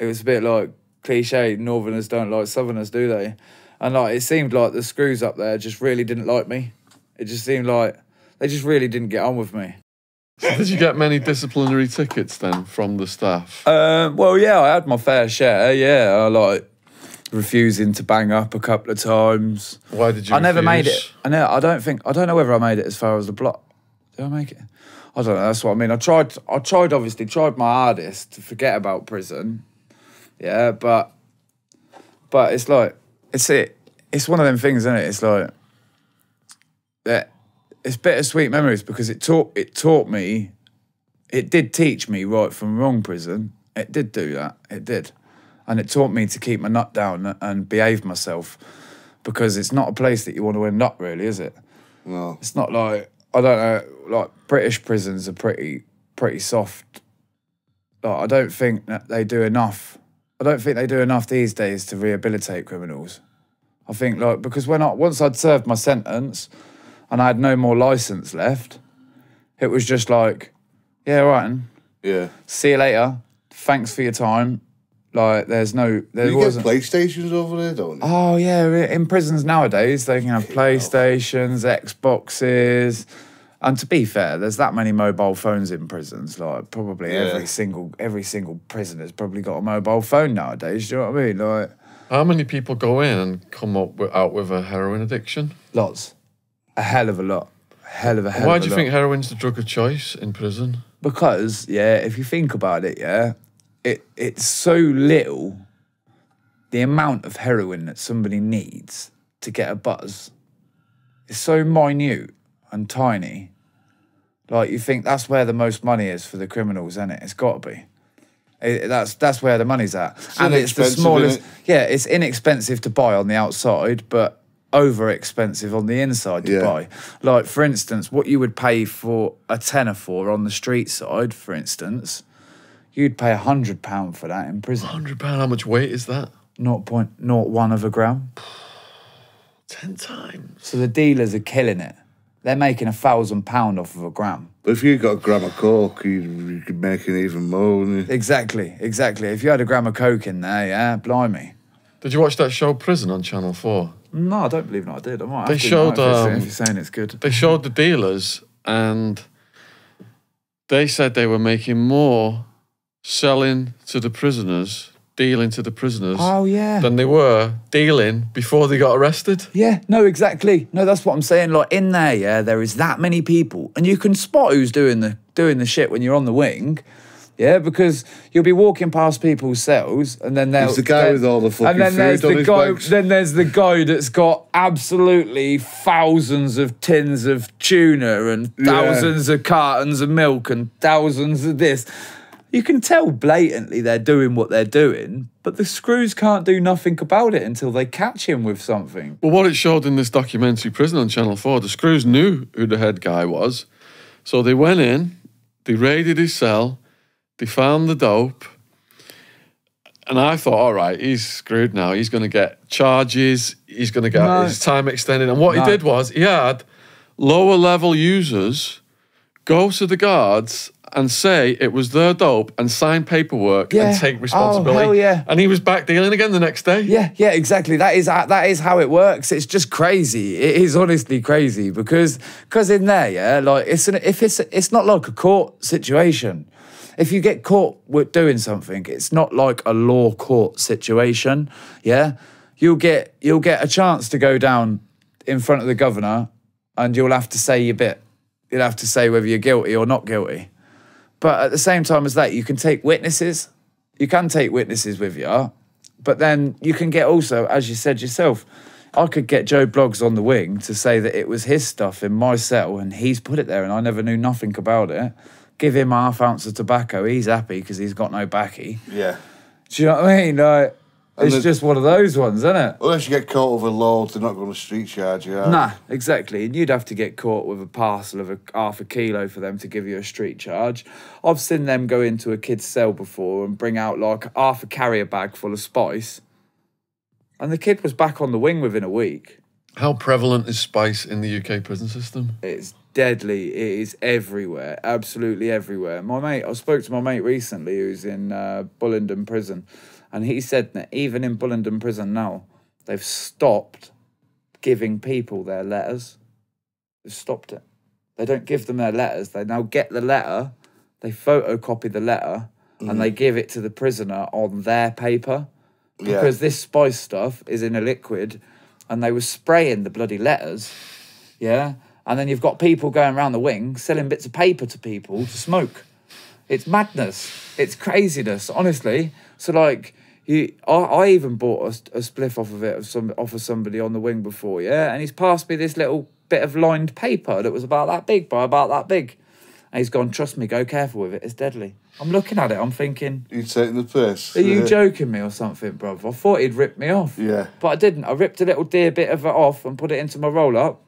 it was a bit like cliche, northerners don't like southerners, do they? And like, it seemed like the screws up there just really didn't like me. It just seemed like they just really didn't get on with me. So did you get many disciplinary tickets then from the staff? Well, yeah, I had my fair share, yeah, like... Refusing to bang up a couple of times. Why did you? I never made it. I don't know whether I made it as far as the block. Did I make it? I don't know. That's what I mean. I tried. Obviously, tried my hardest to forget about prison. Yeah, but it's like it's one of them things, isn't it? It's like that. It's bittersweet memories because it taught me. It did teach me right from wrong. Prison. It did do that. It did. And it taught me to keep my nut down and behave myself because it's not a place that you want to end up, really, is it? No. It's not like, I don't know, like British prisons are pretty soft. Like, I don't think that they do enough. I don't think they do enough these days to rehabilitate criminals. I think, like, because once I'd served my sentence and I had no more licence left, it was just like, yeah, right. And yeah. See you later. Thanks for your time. Like, there wasn't... You get PlayStations over there, don't you? Oh, yeah. In prisons nowadays, they can have PlayStations, Xboxes. And to be fair, there's that many mobile phones in prisons. Like, probably every single prisoner's probably got a mobile phone nowadays. Do you know what I mean? Like, how many people go in and come up out with a heroin addiction? Lots. A hell of a lot. Why do you think heroin's the drug of choice in prison? Because, yeah, if you think about it, yeah... It's so little, the amount of heroin that somebody needs to get a buzz. It's so minute and tiny. Like, you think that's where the most money is for the criminals, isn't it? It's got to be. That's where the money's at. And it's the smallest... Yeah, it's inexpensive to buy on the outside, but over-expensive on the inside to buy. Like, for instance, what you would pay for a tenner for on the street side, for instance... You'd pay £100 for that in prison. £100? How much weight is that? 0.01 of a gram. 10 times. So the dealers are killing it. They're making £1,000 off of a gram. But if you got a gram of coke, you could make it even more, wouldn't you? Exactly, exactly. If you had a gram of coke in there, yeah, blimey. Did you watch that show Prison on Channel 4? No, I don't believe it. I did. I might. They showed. If you're saying it's good, they showed the dealers, and they said they were making more selling to the prisoners, dealing to the prisoners. Oh yeah. Than they were dealing before they got arrested. Yeah. No, exactly. No, that's what I'm saying. Like in there, yeah, there is that many people, and you can spot who's doing the shit when you're on the wing. Yeah, because you'll be walking past people's cells, and then there's the guy with all the fucking food on his bags. Then there's the guy that's got absolutely thousands of tins of tuna and thousands of cartons of milk and thousands of this. You can tell blatantly they're doing what they're doing, but the screws can't do nothing about it until they catch him with something. Well, what it showed in this documentary, Prison on Channel 4, the screws knew who the head guy was, so they went in, they raided his cell. They found the dope, and I thought, all right, he's screwed now. He's going to get charges. He's going to get his time extended. And what he did was he had lower-level users go to the guards and say it was their dope and sign paperwork and take responsibility. Oh, hell yeah. And he was back dealing again the next day. Yeah, yeah, exactly. That is how it works. It's just crazy. It is honestly crazy because in there, yeah, like it's not like a court situation. If you get caught with doing something, it's not like a law court situation, yeah? You'll get a chance to go down in front of the governor and you'll have to say your bit. You'll have to say whether you're guilty or not guilty. But at the same time as that, you can take witnesses. You can take witnesses with you, but then you can get also, as you said yourself, I could get Joe Bloggs on the wing to say that it was his stuff in my cell and he's put it there and I never knew nothing about it. Give him half ounce of tobacco, he's happy because he's got no backy. Yeah. Do you know what I mean? Like, it's just one of those ones, isn't it? Unless you get caught over loads, they're not going to street charge you. Nah, exactly. And you'd have to get caught with a parcel of half a kilo for them to give you a street charge. I've seen them go into a kid's cell before and bring out like half a carrier bag full of spice. And the kid was back on the wing within a week. How prevalent is spice in the UK prison system? It's deadly. It is everywhere, absolutely everywhere. My mate, I spoke to my mate recently who's in Bullingdon Prison, and he said that even in Bullingdon Prison now, they've stopped giving people their letters. They've stopped it. They don't give them their letters. They now get the letter, they photocopy the letter, and they give it to the prisoner on their paper because this spice stuff is in a liquid and they were spraying the bloody letters, yeah? And then you've got people going around the wing selling bits of paper to people to smoke. It's madness. It's craziness, honestly. So, like, I even bought a spliff off of it, off of somebody on the wing before, yeah? And he's passed me this little bit of lined paper that was about that big by about that big. And he's gone, trust me, go careful with it, it's deadly. I'm looking at it, I'm thinking... You're taking the piss. Are you joking me or something, bruv? I thought he'd ripped me off. Yeah. But I didn't. I ripped a little dear bit of it off and put it into my roll-up.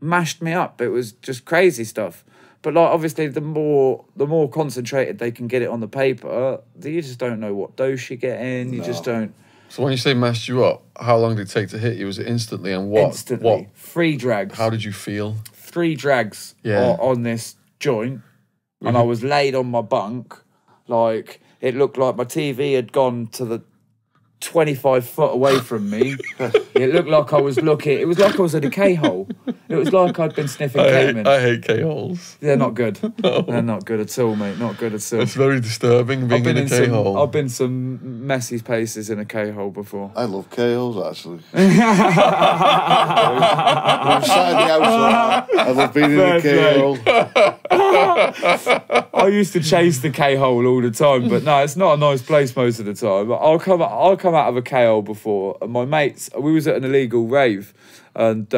Mashed me up. It was just crazy stuff. But like obviously the more concentrated they can get it on the paper, you just don't know what dose you get in. You just don't. So when you say mashed you up, how long did it take to hit you? Was it instantly? And what? Instantly. What? 3 drags. How did you feel? 3 drags on this joint. Mm-hmm. And I was laid on my bunk. Like it looked like my TV had gone to the 25 foot away from me. It looked like I was looking... It was like I was in a K-hole. It was like I'd been sniffing caimin. I hate K-holes. They're not good. No. They're not good at all, mate. Not good at all. It's very disturbing being in a K-hole. I've been some messy places in a K-hole before. I love K-holes, actually. I'm inside the house now. I love being in a K-hole. I used to chase the K-hole all the time, but no, it's not a nice place most of the time. I'll come out of a K-hole before, and my mates, we was at an illegal rave, and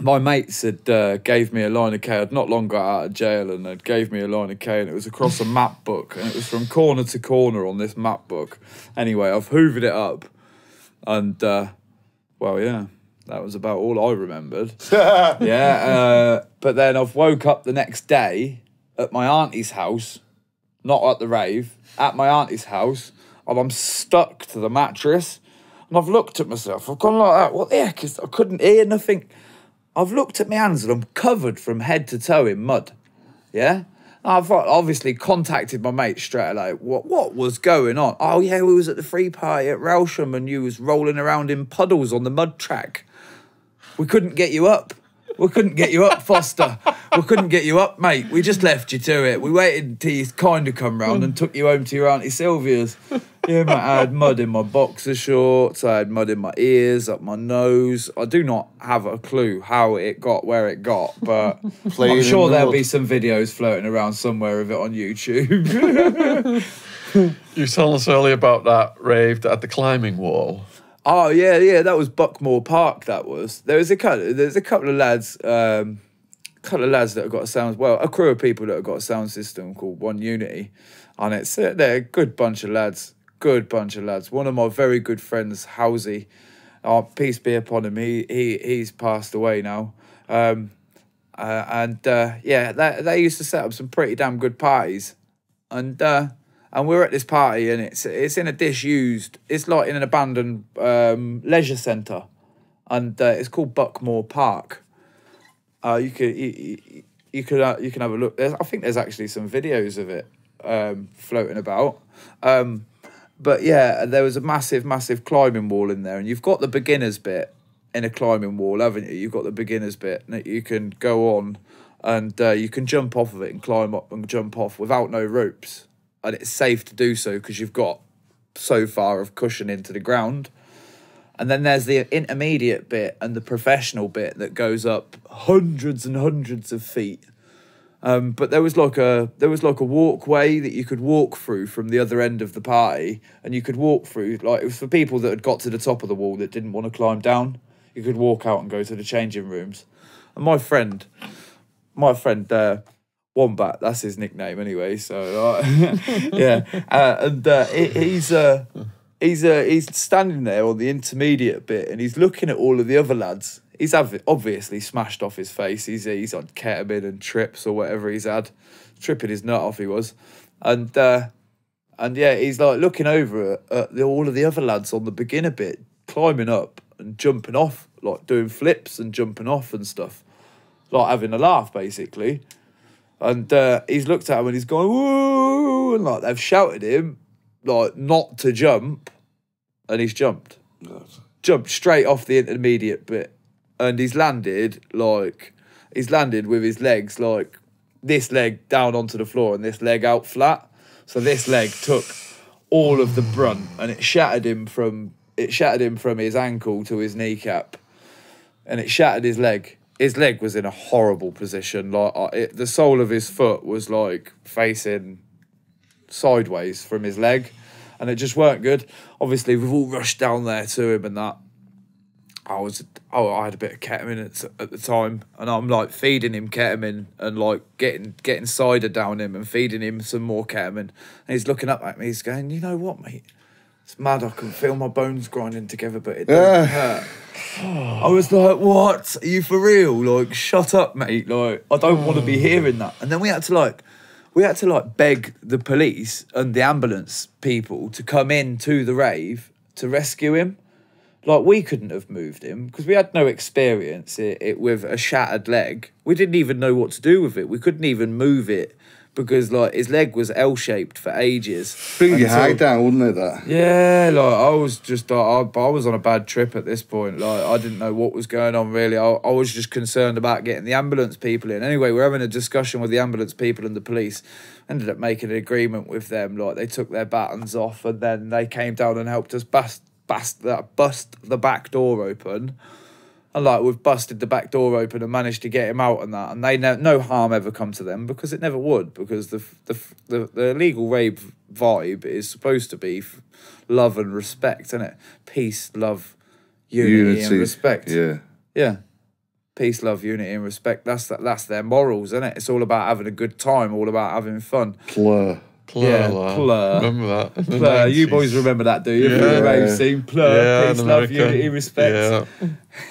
my mates had gave me a line of K. I'd not long got out of jail, and they'd gave me a line of K, and it was across a map book, and it was from corner to corner on this map book. Anyway, I've hoovered it up, and well, yeah. That was about all I remembered. Yeah, but then I've woke up the next day at my auntie's house, not at the rave, at my auntie's house, and I'm stuck to the mattress, and I've looked at myself. I've gone like that. What the heck? I couldn't hear nothing. I've looked at my hands, and I'm covered from head to toe in mud. Yeah? I've obviously contacted my mate straight away. What was going on? Oh, yeah, we was at the free party at Rousham and you was rolling around in puddles on the mud track. We couldn't get you up. We couldn't get you up, Foster. We couldn't get you up, mate. We just left you to it. We waited until you kind of come round and took you home to your Auntie Sylvia's. Yeah, mate, I had mud in my boxer shorts. I had mud in my ears, up my nose. I do not have a clue how it got where it got, but I'm sure there'll be some videos floating around somewhere of it on YouTube. You were telling us earlier about that rave at the climbing wall. Oh, yeah, yeah, that was Buckmore Park, that was. There's a couple of lads, that have got a sound, well, a crew of people that have got a sound system called One Unity, and they're a good bunch of lads, One of my very good friends, Housey, peace be upon him, he's passed away now. Yeah, they used to set up some pretty damn good parties, and we're at this party, and it's in a disused, it's like in an abandoned leisure centre, and it's called Buckmore Park. You can have a look. I think there's actually some videos of it floating about. But yeah, there was a massive climbing wall in there, and you've got the beginners bit in a climbing wall, haven't you? You've got the beginners bit that you can go on, and you can jump off of it and climb up and jump off without no ropes. And it's safe to do so because you've got so far of cushion into the ground. And then there's the intermediate bit and the professional bit that goes up hundreds and hundreds of feet. But there was like a walkway that you could walk through from the other end of the party, and you could walk through, like, it was for people that had got to the top of the wall that didn't want to climb down. You could walk out and go to the changing rooms. And my friend Wombat, that's his nickname anyway. So yeah, he's standing there on the intermediate bit, and he's looking at all of the other lads. He's obviously smashed off his face. He's on ketamine and trips or whatever he's had, tripping his nut off he was, and yeah, he's like looking over at all of the other lads on the beginner bit, climbing up and jumping off, like doing flips and jumping off and stuff, like having a laugh basically. And he's looked at him and he's going, woo, and like they've shouted him, like, not to jump, and he's jumped. Yes. Jumped straight off the intermediate bit, and he's landed with his legs, like, this leg down onto the floor and this leg out flat. So this leg took all of the brunt, and it shattered him from his ankle to his kneecap, and it shattered his leg. His leg was in a horrible position. Like the sole of his foot was like facing sideways from his leg, and it just weren't good. Obviously, we've all rushed down there to him and that. I had a bit of ketamine at the time, and I'm like feeding him ketamine and like getting cider down him and feeding him some more ketamine. And he's looking up at me. He's going, "You know what, mate? It's mad, I can feel my bones grinding together, but it doesn't hurt." I was like, what? Are you for real? Like, shut up, mate. Like, I don't want to be hearing that. And then we had to beg the police and the ambulance people to come in to the rave to rescue him. Like, we couldn't have moved him because we had no experience with a shattered leg. We didn't even know what to do with it. We couldn't even move it, because like his leg was L-shaped for ages. Bring your hide down, wouldn't it? That. Yeah, like I was just, I was on a bad trip at this point. Like I didn't know what was going on really. I was just concerned about getting the ambulance people in. Anyway, we're having a discussion with the ambulance people and the police. Ended up making an agreement with them. Like they took their batons off, and then they came down and helped us bust the back door open. And like we've busted the back door open and managed to get him out and that, and they no harm ever come to them, because it never would, because the legal rave vibe is supposed to be love and respect, isn't it? Peace, love, unity and respect. Yeah, yeah. Peace, love, unity and respect. That's their morals, isn't it? It's all about having a good time, all about having fun. Plur. Plur, yeah, plur. Remember that? Plur. You boys remember that, do you? Yeah. Rave scene. Plur. Yeah, peace, love, unity, respect.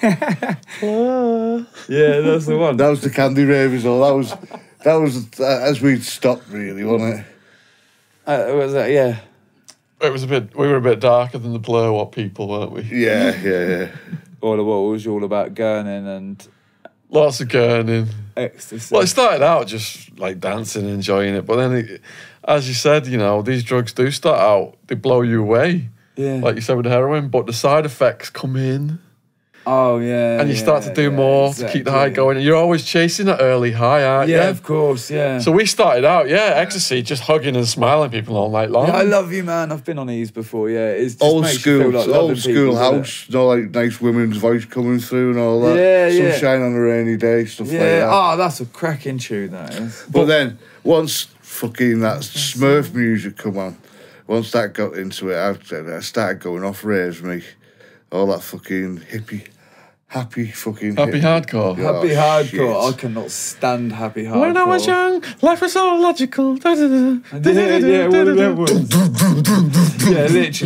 Yeah. Plur. Yeah, that's the one. That was the candy rave as well. That was as we'd stopped, really, wasn't it? Was that? Yeah. It was a bit. We were a bit darker than the Plur What people, weren't we? Yeah, yeah, yeah. All the what was all about gurning and Lots of curling. Ecstasy. Well, it started out just like dancing, enjoying it, but then, as you said, you know, these drugs do start out, they blow you away. Yeah. Like you said with the heroin, but the side effects come in. Oh, yeah. And you start to do more to keep the high going. And you're always chasing that early high, aren't you? Yeah, of course, yeah. So we started out, ecstasy, just hugging and smiling people all night long. Yeah, I love you, man. I've been on these before, It just old makes school, you feel like old school people, house, you know, like nice women's voice coming through and all that. Yeah. Sunshine on a rainy day, stuff like that. Oh, that's a cracking tune, that is. But then, once fucking that Smurf music come on, once that got into it, I started going off raves, me. All that fucking hippie, happy fucking happy hippie. Hardcore. Oh, happy hardcore. Shit. I cannot stand happy hardcore. When I was young, life was all logical. Yeah, literally.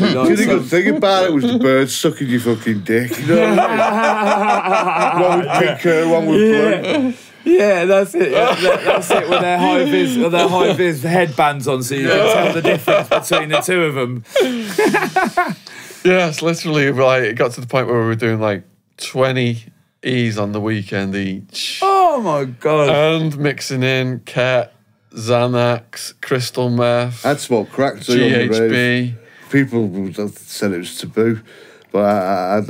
Like, the good thing about it was the birds sucking your fucking dick. You know what I mean? One with pink hair, one with blue. Yeah, that's it. Yeah, that's it. With their high vis, headbands on, so you can tell the difference between the two of them. Yes, literally. Like, it got to the point where we were doing like 20 E's on the weekend each. Oh my god! And mixing in cat, Xanax, crystal meth. I'd smoke crack too. GHB. People said it was taboo, but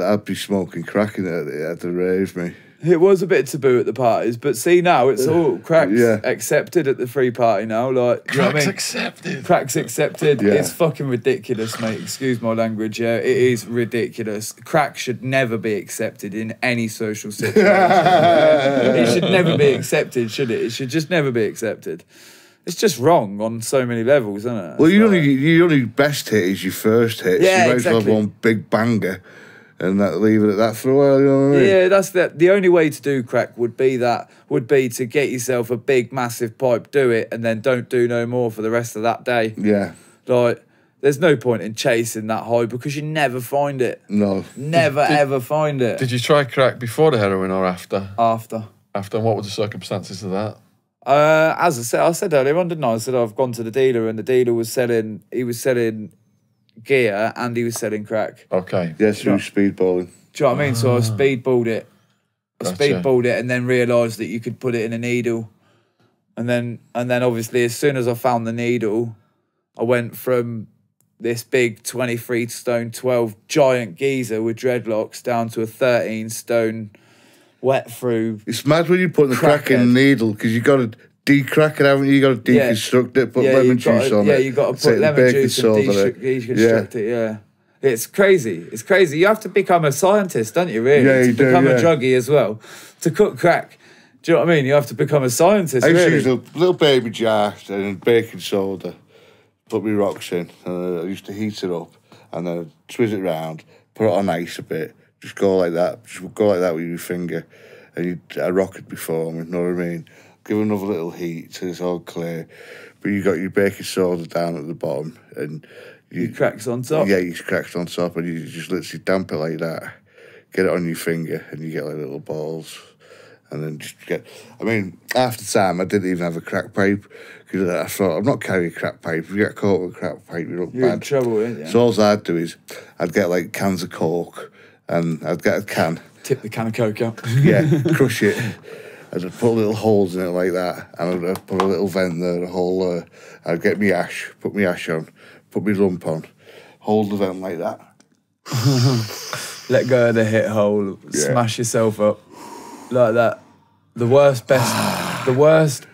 I'd be smoking crack at the rave, me. It was a bit taboo at the parties, but see now it's all crack's accepted at the free party now. Like, crack's accepted. Crack's accepted. Yeah. It's fucking ridiculous, mate. Excuse my language. Yeah, it is ridiculous. Crack should never be accepted in any social situation. It should never be accepted, should it? It should just never be accepted. It's just wrong on so many levels, isn't it? Well, your only best hit is your first hit. Yeah, so you might as well have one big banger. And that, leave it at that for a while, you know what I mean? Yeah, that's the only way to do crack would be to get yourself a big, massive pipe, do it, and then don't do no more for the rest of that day. Yeah. Like, there's no point in chasing that high because you never find it. No. Never, ever find it. Did you try crack before the heroin or after? After. After, and what were the circumstances of that? As I said earlier on, didn't I? I said I've gone to the dealer and the dealer was selling, gear and he was selling crack. Okay. Yeah, through speedballing. Do you know what I mean? So I speedballed it. I speedballed it and then realised that you could put it in a needle. And then obviously as soon as I found the needle, I went from this big 23-stone 12 giant geezer with dreadlocks down to a 13-stone wet through. It's mad when you put the crack in the needle because you've got to decrack it, haven't you? You've got to deconstruct it, put lemon juice on it. Yeah, you've got to put lemon juice and deconstruct it, It's crazy. It's crazy. You have to become a scientist, don't you, really? Yeah, you do, become a druggie as well. To cook crack. Do you know what I mean? You have to become a scientist, really. I used to use a little baby jar and baking soda, put me rocks in, and I used to heat it up, and then I'd twist it round, put it on ice a bit, just go like that, with your finger, and I rock it before me, you know what I mean? Give another little heat so it's all clear. But you got your baking soda down at the bottom and you cracks on top. Yeah, you cracks on top and you just literally damp it like that. Get it on your finger and you get like little balls. And then just get... I mean, half the time I didn't even have a crack pipe because I thought, I'm not carrying a crack pipe. If you get caught with a crack pipe, you're up bad. You're in trouble, aren't you? So all I'd do is I'd get like cans of Coke and I'd get a can. Tip the can of Coke up. Yeah, crush it. I'd just put little holes in it like that, and I'd put a little vent there, a hole there. I'd get me ash, put me ash on, put me lump on, hold the vent like that. Let go of the hit hole, smash yourself up like that. The worst,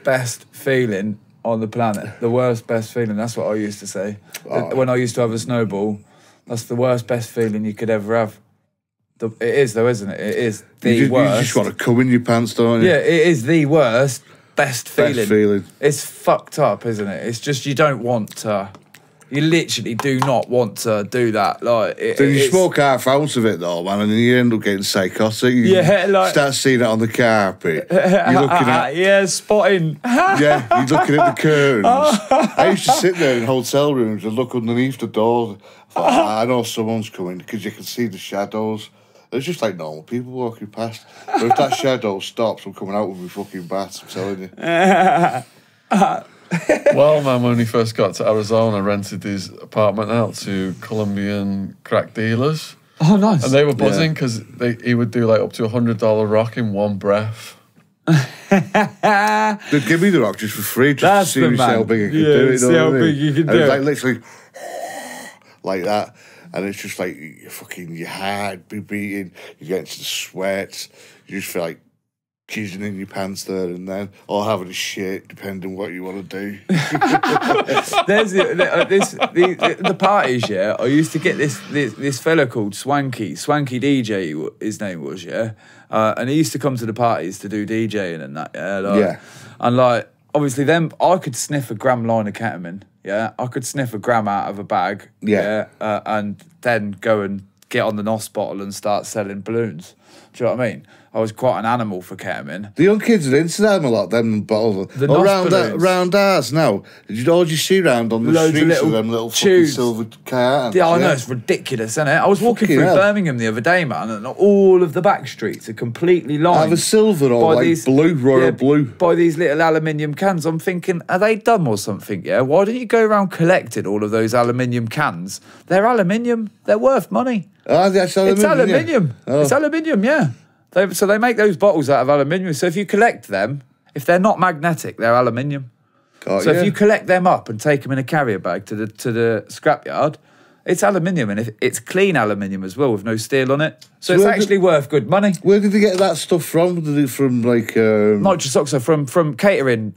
best feeling on the planet. The worst, best feeling. That's what I used to say when I used to have a snowball. That's the worst, best feeling you could ever have. It is though, isn't it? It is the worst. You just want to cum in your pants, don't you? Yeah, it is the worst, best feeling. Best feeling. It's fucked up, isn't it? It's just you don't want to. You literally do not want to do that. Like, then you smoke half ounce of it though, man, and then you end up getting psychotic. You start seeing it on the carpet. You're looking at spotting. Yeah, you're looking at the curtains. I used to sit there in hotel rooms and look underneath the door. I thought, I know someone's coming because you can see the shadows. It's just like normal people walking past. But if that shadow stops, I'm coming out with my fucking bat, I'm telling you. Well, man, when we first got to Arizona, I rented this apartment out to Colombian crack dealers. Oh, nice. And they were buzzing because he would do like up to $100 rock in one breath. They'd give me the rock just for free, just to see how big you can do it. See how big you can do it. Like literally like that, and it's just like you fucking your heart be beating, you get into the sweats, you just feel like jizzing in your pants there and then, or having a shit, depending on what you want to do. There's the parties, yeah. I used to get this fella called Swanky. Swanky DJ, his name was, yeah. And he used to come to the parties to do DJing and that, yeah. Like, yeah. And like, obviously, then I could sniff a gram line of ketamine, yeah. I could sniff a gram out of a bag, yeah. And then go and get on the NOS bottle and start selling balloons. Do you know what I mean? I was quite an animal for ketamine. The young kids are into them a lot, them bottles. The round ours now. You'd already see round on the streets of them little fucking silver cartons. Yeah, I know, it's ridiculous, isn't it? I was walking through Birmingham the other day, man, and all of the back streets are completely lined. Either silver or like these, blue, royal blue. By these little aluminium cans. I'm thinking, are they dumb or something, yeah? Why don't you go around collecting all of those aluminium cans? They're aluminium. They're worth money. Oh, that's aluminium. It's aluminium. Oh. It's aluminium, yeah. So they make those bottles out of aluminium. So if you collect them, if they're not magnetic, they're aluminium. So if you collect them up and take them in a carrier bag to the scrapyard, it's aluminium, and if it's clean aluminium as well with no steel on it. So it's actually worth good money. Where did they get that stuff from? Did it from like nitrous oxide from catering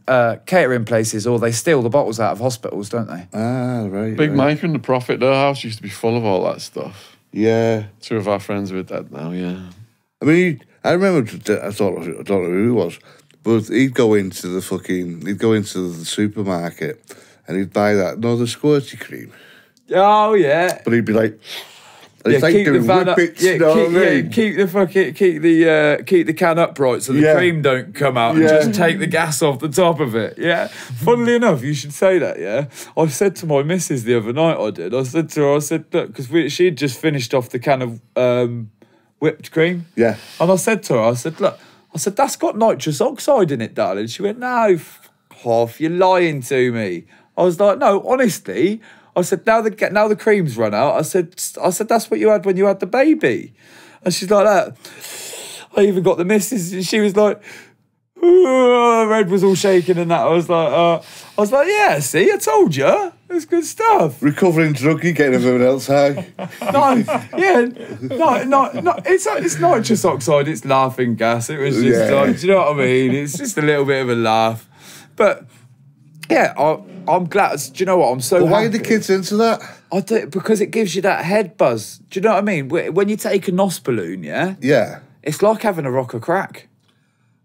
places, or they steal the bottles out of hospitals, don't they? Ah, right. Big Mike and the Prophet, their house used to be full of all that stuff. Yeah. Two of our friends were dead now, yeah. I mean, I remember, I don't know who it was, but he'd go into the fucking, he'd go into the supermarket and he'd buy that, the squirty cream. Oh, yeah. But he'd be like, it's like doing whippets, you know what I mean? Keep the can upright so the cream don't come out and just take the gas off the top of it, yeah. Funnily enough, you should say that, yeah. I said to my missus the other night, I said to her, I said, look, because she'd just finished off the can of, whipped cream. Yeah. And I said to her, I said, look, I said, that's got nitrous oxide in it, darling. She went, no, Hoff, you're lying to me. I was like, no, honestly. I said, now the cream's run out. I said, that's what you had when you had the baby. And she's like that. I even got the missus, and she was like, ooh, her head was all shaking and that. I was like, yeah, see, I told you. It's good stuff. Recovering druggy, getting everyone else high. No. It's nitrous oxide. It's laughing gas. It was just like, do you know what I mean? It's just a little bit of a laugh. But yeah, I'm glad. Do you know what? I'm so. Well, why are the kids into that? Because it gives you that head buzz. Do you know what I mean? When you take a NOS balloon, yeah. Yeah. It's like having a rock of crack.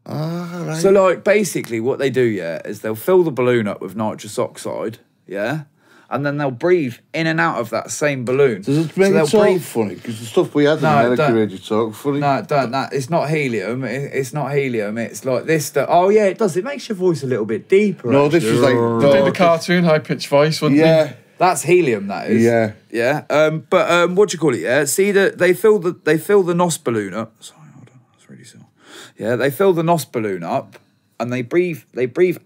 Ah, right. So like basically, what they do, yeah, is they'll fill the balloon up with nitrous oxide, yeah. And then they'll breathe in and out of that same balloon. Does it make it talk funny? Because the stuff we had in America made it talk funny. No, it don't. No, it's not helium. It's not helium. It's like this. Oh, yeah, it does. It makes your voice a little bit deeper. No, actually. This was like... No, did the cartoon high-pitched voice, wasn't it? Yeah. That's helium, that is. Yeah. Yeah. But what do you call it, yeah? See, they fill the NOS balloon up. Sorry, hold on. That's really silly. Yeah, they fill the NOS balloon up and they breathe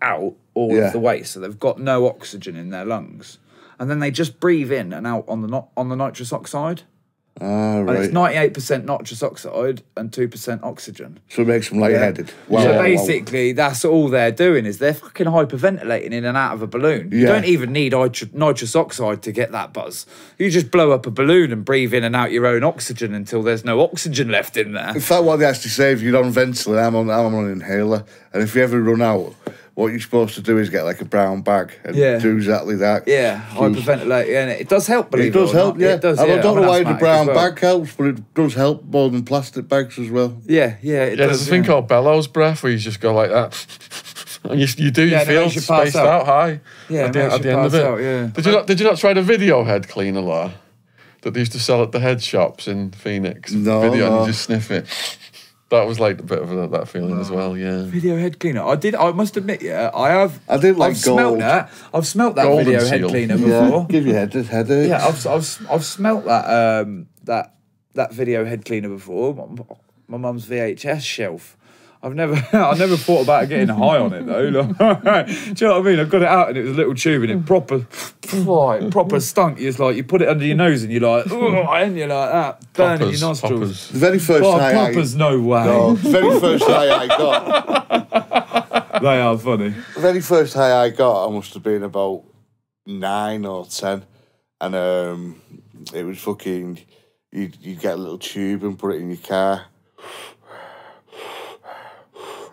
out all of the way, so they've got no oxygen in their lungs. And then they just breathe in and out on the nitrous oxide. Ah, right. And it's 98% nitrous oxide and 2% oxygen. So it makes them lightheaded. Wow. So basically, that's all they're doing is they're fucking hyperventilating in and out of a balloon. Yeah. You don't even need nitrous oxide to get that buzz. You just blow up a balloon and breathe in and out your own oxygen until there's no oxygen left in there. In fact, what they actually say, if you're on ventilator, I'm on an inhaler, and if you ever run out, what you're supposed to do is get like a brown bag and do exactly that. Yeah, hyperventilate. Yeah, it does help, believe it or not. It does help, yeah. It does, and I don't know why the brown bag helps, but it does help more than plastic bags as well. Yeah, yeah, it does. There's a thing called bellows breath where you just go like that. And you feel spaced out high at the end of it. Yeah. Did you not try the video head cleaner lot that they used to sell at the head shops in Phoenix? No. And you just sniff it. That was like a bit of that feeling as well, yeah. Video head cleaner. I must admit, yeah, I've smelt that video head cleaner before. Give your head headaches. Yeah, I've smelt that that video head cleaner before. My mum's VHS shelf. I never thought about getting high on it though. Do you know what I mean? I got it out and it was a little tube and it proper stunk. It's like you put it under your nose and you're like, oh, and you're like that, burning your nostrils. The very first night, poppers, no way. No, the very first high I got. They are funny. The very first high I got, I must have been about 9 or 10, and it was fucking. You'd get a little tube and put it in your car.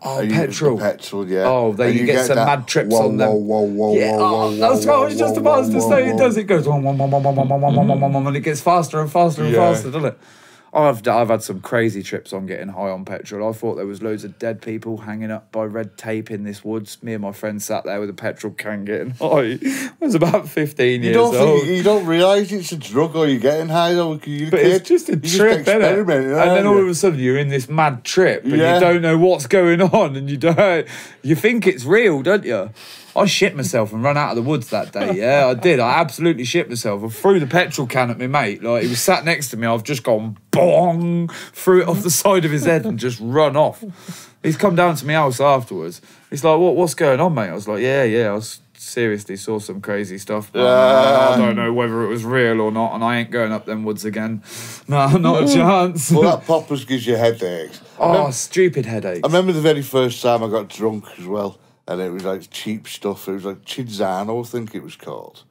Oh, petrol. Petrol, yeah. Oh, then you get some mad trips on them. That's what I was just about to say. It does. It goes and it gets faster and faster and faster, doesn't it? I've had some crazy trips on getting high on petrol. I thought there was loads of dead people hanging up by red tape in this woods. Me and my friend sat there with a petrol can getting high. I was about 15 years old. You don't realise it's a drug or you're getting high though. But it's just a trip, isn't it? And then all of a sudden you're in this mad trip and you don't know what's going on and you think it's real, don't you? I shit myself and ran out of the woods that day. Yeah, I did. I absolutely shit myself. I threw the petrol can at my mate. Like, he was sat next to me. I've just gone bong, threw it off the side of his head and just run off. He's come down to my house afterwards. He's like, "What's going on, mate?" I was like, "Yeah. I seriously saw some crazy stuff. But I don't know whether it was real or not, and I ain't going up them woods again. No, not a chance." Well, that poppers gives you headaches. Oh, stupid headaches. I remember the very first time I got drunk as well. And it was like cheap stuff. It was like Cinzano, I think it was called.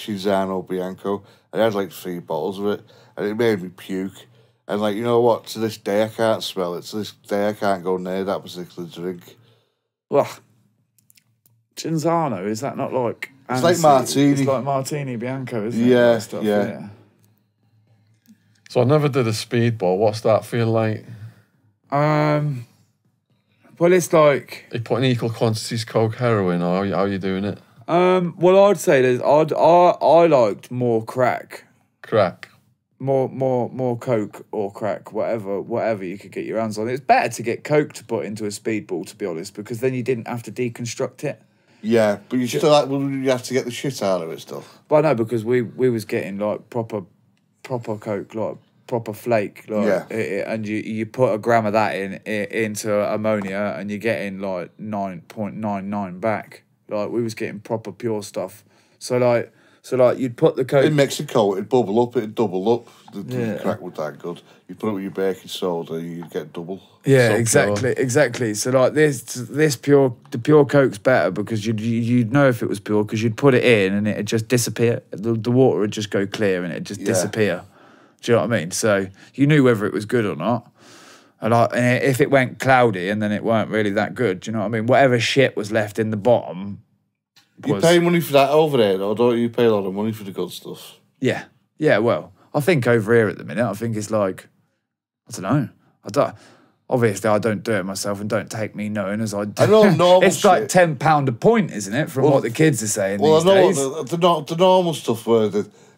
Cinzano Bianco. And I had like 3 bottles of it. And it made me puke. And like, you know what? To this day, I can't smell it. To this day, I can't go near that particular drink. Well, Cinzano, is that not like... It's like martini. It's like martini Bianco, isn't it? Yeah, stuff, yeah. So I never did a speedball. What's that feel like? Well, it's like... You put in equal quantities coke, heroin, or how are you doing it? Well, I'd say there's... I liked more crack. Crack? More coke or crack, whatever you could get your hands on. It's better to get coke to put into a speedball, to be honest, because then you didn't have to deconstruct it. Yeah, but you still like, well, you have to get the shit out of it still. Well, no, because we was getting, like, proper coke, like... proper flake, like, and you put a gram of that into ammonia, and you're getting like 9.99 back. Like, we was getting proper pure stuff. So like you'd put the coke in Mexico, it'd bubble up, it'd double up. The crack was that good. You put it with your baking soda, you'd get double. Yeah, exactly. So like this pure, the pure coke's better because you'd know if it was pure because you'd put it in and it'd just disappear. The water would just go clear and it'd just disappear. Do you know what I mean? So you knew whether it was good or not. And if it went cloudy and then it weren't really that good, do you know what I mean? Whatever shit was left in the bottom. You pay money for that over here, or don't you pay a lot of money for the good stuff? Yeah. Yeah, well, I think over here at the minute, I think it's like, I don't know. Obviously, I don't do it myself and don't take me knowing as I do. I know normal it's shit. Like £10 a point, isn't it, from what the kids are saying these days? Well, I know the normal stuff were...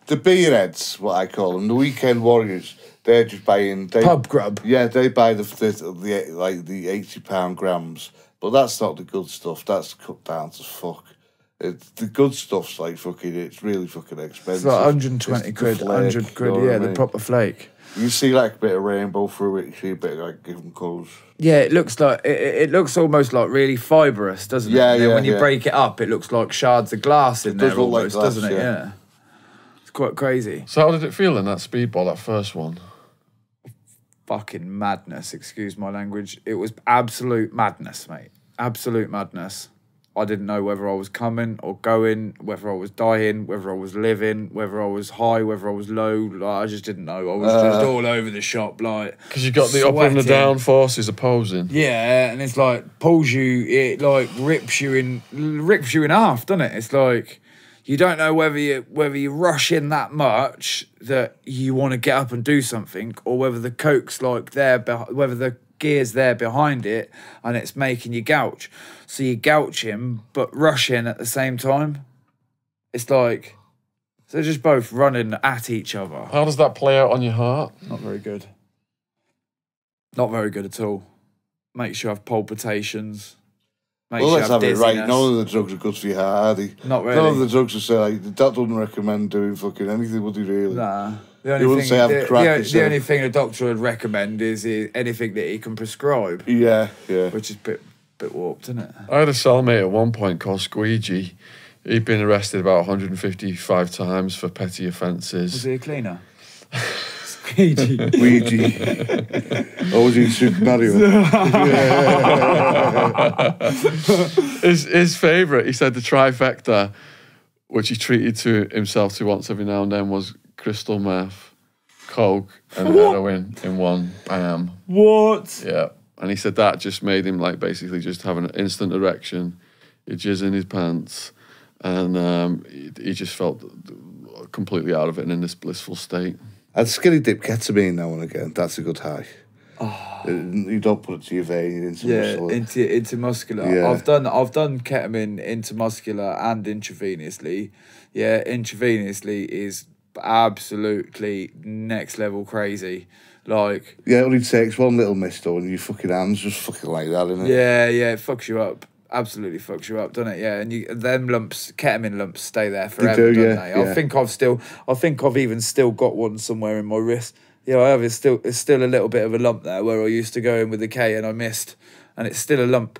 The beer heads, what I call them, the weekend warriors, they're just buying... Pub grub. Yeah, they buy the £80 grams. But that's not the good stuff. That's cut down to fuck. The good stuff's like fucking... It's really fucking expensive. It's like 120 quid, flake, 100 quid, you know the proper flake. You see like a bit of rainbow through it, you see a bit of like different colours. Yeah, it looks like... It looks almost like really fibrous, doesn't it? Yeah, yeah, when you break it up, it looks like shards of glass in there almost, doesn't it? Yeah. Quite crazy. So how did it feel in that speedball, that first one? Fucking madness, excuse my language. It was absolute madness, mate. Absolute madness. I didn't know whether I was coming or going, whether I was dying, whether I was living, whether I was high, whether I was low. Like, I just didn't know. I was just all over the shop, like... Because you got the sweating. Up and the down forces opposing. Yeah, and it's like, pulls you, it like rips you in half, doesn't it? It's like... You don't know whether you rush in that much that you want to get up and do something, or whether the coke's like there, whether the gear's there behind it, and it's making you gouge. So you gouge him, but rush in at the same time. It's like so they're just both running at each other. How does that play out on your heart? Not very good. Not very good at all. Makes you have palpitations. Well, let's have it right. None of the drugs are good for your heart, are they? Not really. None of the drugs are say, like, that doesn't recommend doing fucking anything, would he really? Nah. He wouldn't say have crack. The only thing a doctor would recommend is anything that he can prescribe. Yeah, yeah. Which is a bit warped, isn't it? I had a cellmate at one point called Squeegee. He'd been arrested about 155 times for petty offences. Was he a cleaner? Squeegee. Squeegee. Or was he in Super Mario? His favourite, he said the trifecta, which he treated to himself to once every now and then, was crystal meth, coke, and heroin in one bam. What? Yeah. And he said that just made him, like, basically just have an instant erection. He'd jizz in his pants. And he just felt completely out of it and in this blissful state. I'd skinny dip ketamine now and again. That's a good high. Oh. You don't put it to your vein, intramuscular. Yeah, intramuscular. Yeah. I've done ketamine intramuscular and intravenously. Yeah, intravenously is absolutely next level crazy. Like, yeah, it only takes one little misto and your fucking hands just fucking like that, innit? Yeah, yeah, it fucks you up. Absolutely fucks you up, doesn't it? Yeah, and you, them lumps, ketamine lumps, stay there forever, do, don't yeah, they? Yeah. I think I've even still got one somewhere in my wrist. Yeah, I have. It's still a little bit of a lump there where I used to go in with the K and I missed, and it's still a lump.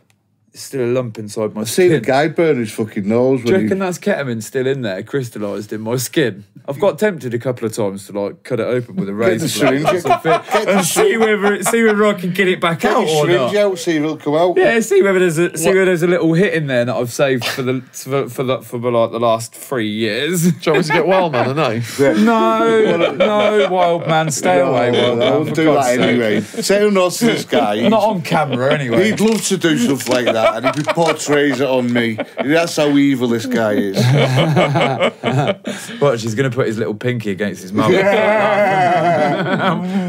It's still a lump inside my skin. I've seen a guy burn his fucking nose. Do you reckon that's ketamine still in there, crystallised in my skin? I've got tempted a couple of times to, like, cut it open with a razor syringe or something and see whether I can get it back out or not. See if it'll come out. Yeah, see whether there's a little hit in there that I've saved for like the last 3 years. Do you want me to get Wild Man a knife? Yeah. No, Wild Man, stay away. Wild Man, I wouldn't do that anyway. Say no to this guy. Not on camera anyway. He'd love to do stuff like that. And he portrays it on me. That's how evil this guy is. Watch, he's going to put his little pinky against his mouth. Yeah.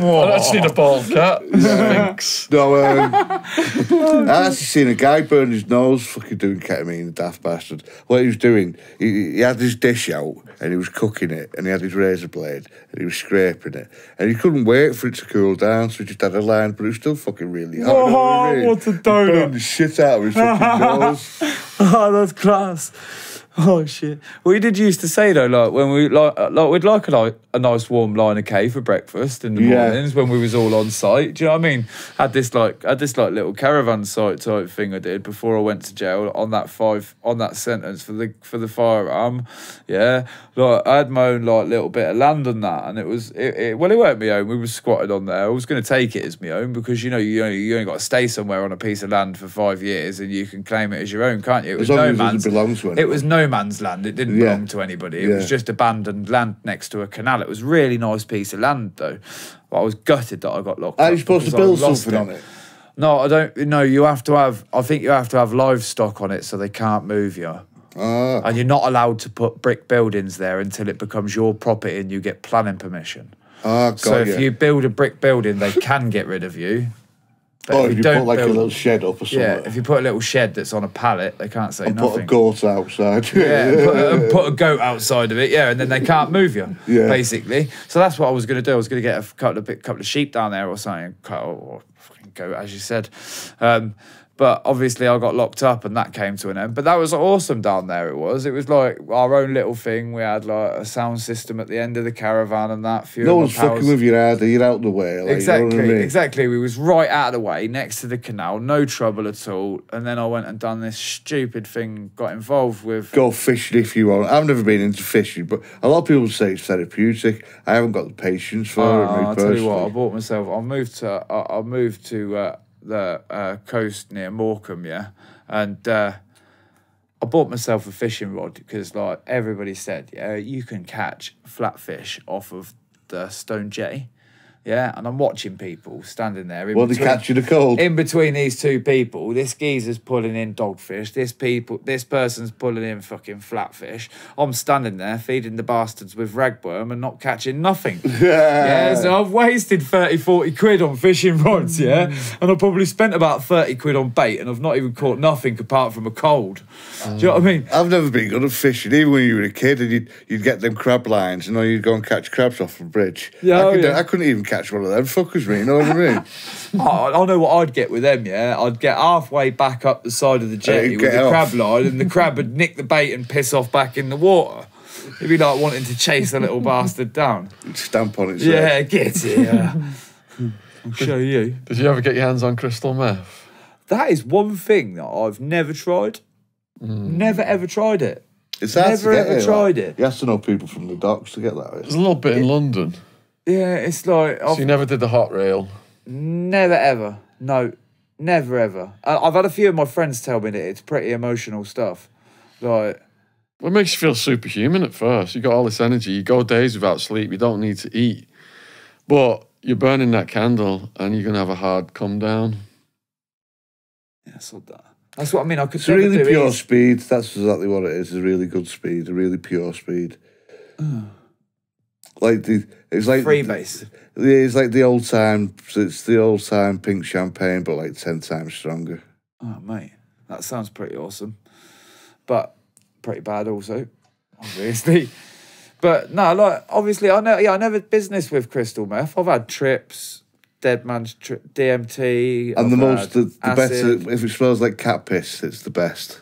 I actually need a bald cat. Thanks. No, I actually seen a guy burn his nose fucking doing ketamine, the daft bastard. What he was doing, he had his dish out and he was cooking it and he had his razor blade and he was scraping it and he couldn't wait for it to cool down, so he just had a line, but it was still fucking really hot. Oh, you know what I mean? What a donut. He burned the shit out of his fucking nose. Oh, that's class. Oh shit! We did used to say though, like when we like we'd like a nice warm line of K for breakfast in the mornings when we was all on site. Do you know what I mean? Had this like little caravan site type thing I did before I went to jail on that sentence for the firearm. Yeah, like I had my own like little bit of land on that, and it weren't my own. We were squatted on there. I was going to take it as my own because you only got to stay somewhere on a piece of land for 5 years and you can claim it as your own, can't you? It was no man's. It was no man's land. It didn't belong to anybody. It was just abandoned land next to a canal. It was a really nice piece of land though. But I was gutted that I got locked up. Are you supposed to build something on it? No, I don't. No, you have to have, I think you have to have livestock on it so they can't move you. And you're not allowed to put brick buildings there until it becomes your property and you get planning permission. So if you build a brick building, they can get rid of you. But or if you put like a little shed up or something. Yeah, if you put a little shed that's on a pallet, they can't say nothing. Put a goat outside. Yeah, put a goat outside of it, yeah, and then they can't move you, basically. So that's what I was going to do. I was going to get a couple of sheep down there or something, or fucking goat, as you said. But obviously I got locked up and that came to an end. But that was awesome down there, it was. It was like our own little thing. We had like a sound system at the end of the caravan and that. No one's fucking with you either, you're out the way. Like, exactly, you know what I mean? Exactly. We was right out of the way, next to the canal, no trouble at all. And then I went and done this stupid thing, got involved with... Go fishing if you want. I've never been into fishing, but a lot of people say it's therapeutic. I haven't got the patience for it. I'll tell you what, I bought myself... I moved to the coast near Morecambe, yeah, and I bought myself a fishing rod because, like, everybody said, yeah, you can catch flatfish off of the stone jetty, yeah, and I'm watching people standing there. Well, they catch you the cold. In between these two people, this geezer's pulling in dogfish, this person's pulling in fucking flatfish. I'm standing there feeding the bastards with ragworm and not catching nothing. Yeah, so I've wasted 30, 40 quid on fishing rods, yeah, and I've probably spent about 30 quid on bait and I've not even caught nothing apart from a cold. Do you know what I mean? I've never been good at fishing, even when you were a kid and you'd get them crab lines and you'd go and catch crabs off a bridge. Yeah, I couldn't even catch catch one of them fuckers, mate, you know what I mean? I know what I'd get with them, yeah? I'd get halfway back up the side of the jetty with the crab line, and the crab would nick the bait and piss off back in the water. It'd be like wanting to chase the little bastard down. Stamp on it. Yeah, get here. I'll show you. Did you ever get your hands on crystal meth? That is one thing that I've never tried. Mm. Never, ever tried it. It's never, ever tried it. You have to know people from the docks to get that. There's a little bit in London. Yeah, it's like... So you never did the hot rail? Never, ever. No, never, ever. I've had a few of my friends tell me that it's pretty emotional stuff. Like... Well, it makes you feel superhuman at first. You got all this energy. You go days without sleep. You don't need to eat. But you're burning that candle and you're going to have a hard come down. Yeah, I saw that. That's what I mean. I could. It's really pure speed. That's exactly what it is. It's a really good speed. A really pure speed. Like the, it's like freebase. It's like the old time. It's the old time pink champagne, but like 10 times stronger. Oh mate, that sounds pretty awesome, but pretty bad also, obviously. But no, like obviously, I never business with crystal meth. I've had trips. Dead man's DMT. And the most, the better, if it smells like cat piss, it's the best.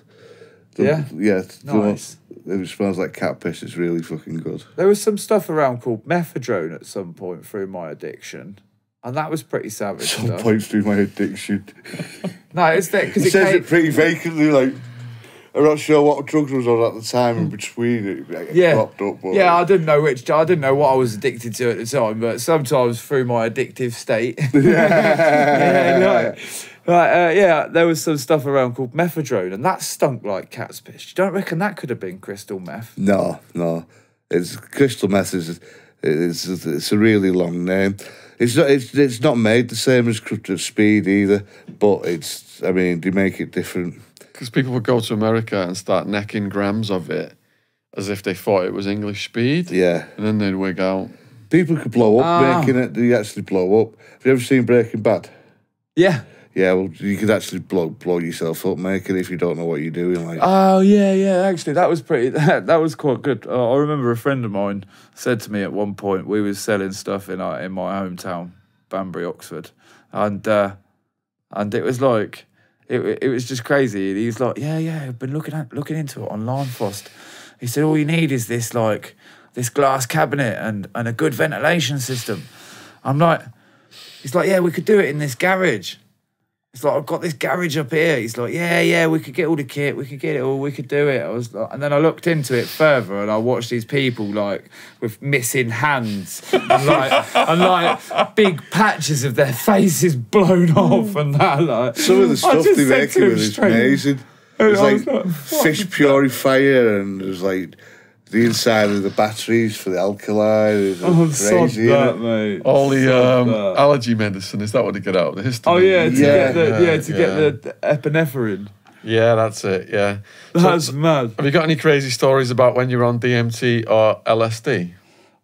Yeah? Yeah. Nice. If it smells like cat piss, it's really fucking good. There was some stuff around called methadone at some point through my addiction. And that was pretty savage stuff. Some point through my addiction. No, it's there because it says it pretty vacantly, like... I'm not sure what drugs was on at the time in between it. Like, yeah. It popped up, but yeah, I didn't know which. I didn't know what I was addicted to at the time, but sometimes through my addictive state. Yeah. Yeah, there was some stuff around called methadone, and that stunk like cat's piss. You don't reckon that could have been crystal meth? No, no. It's crystal meth is it's a really long name. It's not made the same as speed either, but it's, I mean, they make it different. Because people would go to America and start necking grams of it as if they thought it was English speed. Yeah. And then they'd wig out. People could blow up making it. They actually blow up. Have you ever seen Breaking Bad? Yeah. Yeah, well, you could actually blow yourself up making it if you don't know what you're doing. Like. Oh, yeah, yeah. Actually, that was pretty... That was quite good. I remember a friend of mine said to me at one point, we was selling stuff in my hometown, Banbury, Oxford. And it was like... It was just crazy. And he's like, yeah, yeah, I've been looking into it online, Fost. He said, all you need is this, like, this glass cabinet and a good ventilation system. I'm like, he's like, yeah, we could do it in this garage. It's like, I've got this garage up here. He's like, yeah, yeah, we could get all the kit. We could get it all. We could do it. I was like, and then I looked into it further and I watched these people, like, with missing hands and like big patches of their faces blown off and that, like. Some of the stuff they make with is amazing. There's, like, fish purifier and there's, like, the inside of the batteries for the alkali. Oh, crazy, that, mate. All the allergy medicine, is that what they get out of the histamine? Oh, yeah, to get the epinephrine. Yeah, that's it, yeah. That's mad. Have you got any crazy stories about when you were on DMT or LSD?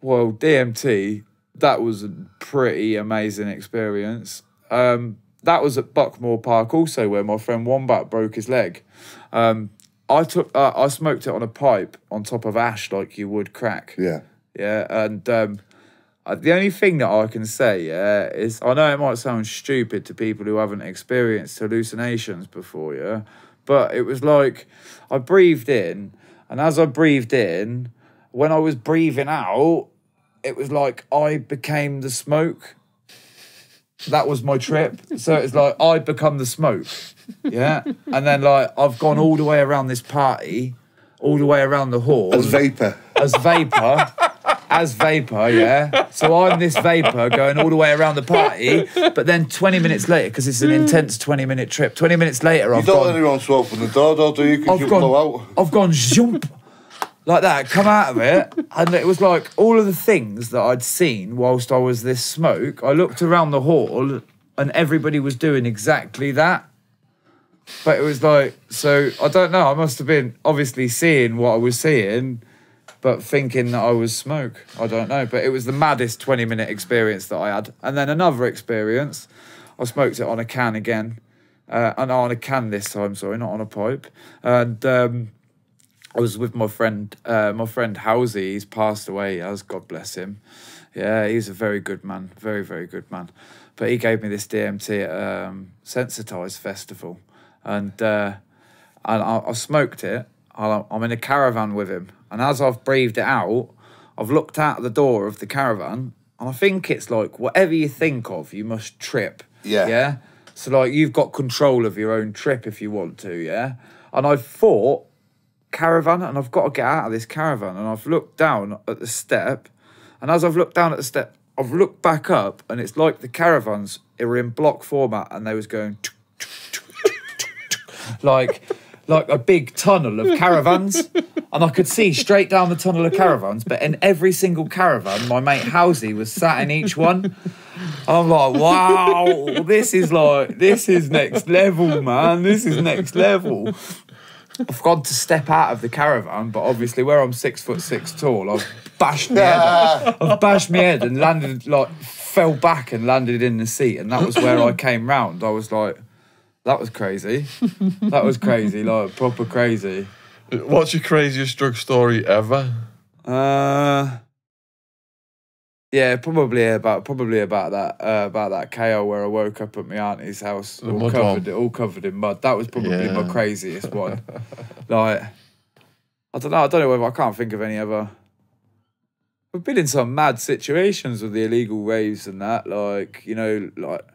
Well, DMT, that was a pretty amazing experience. That was at Buckmore Park also, where my friend Wombat broke his leg. I smoked it on a pipe on top of ash like you would crack. Yeah. Yeah, and the only thing that I can say, yeah, is I know it might sound stupid to people who haven't experienced hallucinations before, yeah, but it was like I breathed in, and as I breathed in, when I was breathing out, it was like I became the smoke. That was my trip. So it's like I become the smoke, yeah. And then like I've gone all the way around this party, all the way around the hall as vapor, yeah. So I'm this vapor going all the way around the party, but then 20 minutes later, because it's an intense 20-minute trip. 20 minutes later, I've gone. You don't let anyone to open the door, do you? 'Cause you'll blow out. I've gone jump. Like that, come out of it, and it was like all of the things that I'd seen whilst I was this smoke. I looked around the hall, and everybody was doing exactly that. But it was like, so I don't know. I must have been obviously seeing what I was seeing, but thinking that I was smoke. I don't know. But it was the maddest 20-minute experience that I had. And then another experience, I smoked it on a can again, and on a can this time. Sorry, not on a pipe, and. I was with my friend Housey. He's passed away, as God bless him. Yeah, he's a very good man, very, very good man. But he gave me this DMT at Sensitize Festival, and I smoked it. I'm in a caravan with him, and as I've breathed it out, I've looked out the door of the caravan, and I think it's like, whatever you think of, you must trip. Yeah. Yeah? So, like, you've got control of your own trip if you want to, yeah? And I thought, caravan, and I've got to get out of this caravan, and I've looked down at the step, and as I've looked down at the step, I've looked back up, and it's like the caravans, it were in block format, and they was going... like a big tunnel of caravans. And I could see straight down the tunnel of caravans, but in every single caravan, my mate Housey was sat in each one. And I'm like, wow, this is next level, man. This is next level. I've gone to step out of the caravan, but obviously where I'm 6 foot 6 tall, I've bashed my head. I've bashed my head and landed, like, fell back and landed in the seat. And that was where I came round. I was like, that was crazy. That was crazy, like, proper crazy. What's your craziest drug story ever? Yeah, probably about that KO where I woke up at my auntie's house, all covered in mud. That was probably my craziest one. Like, I don't know whether I can't think of any other. We've been in some mad situations with the illegal raves and that, like, you know, like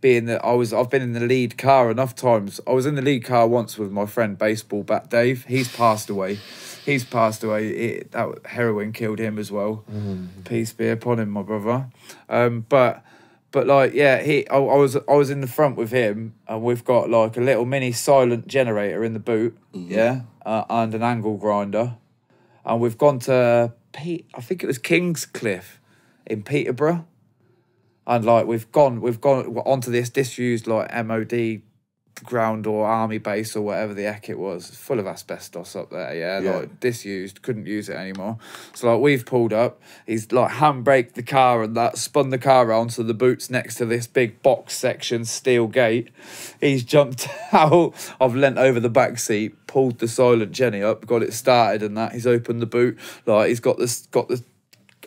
being that I've been in the lead car enough times. I was in the lead car once with my friend Baseball Bat Dave. He's passed away. He's passed away. That heroin killed him as well. Mm. Peace be upon him, my brother. But like, yeah, I was in the front with him, and we've got like a little mini silent generator in the boot, yeah, and an angle grinder, and we've gone to I think it was Kingscliff in Peterborough, and like we've gone onto this disused like MOD ground or army base or whatever the heck it was, full of asbestos up there, yeah, like disused, couldn't use it anymore. So like we've pulled up, he's like handbraked the car and that, spun the car around so the boot's next to this big box section steel gate. He's jumped out, I've leant over the back seat, pulled the silent Jenny up, got it started and that, he's opened the boot, like he's got this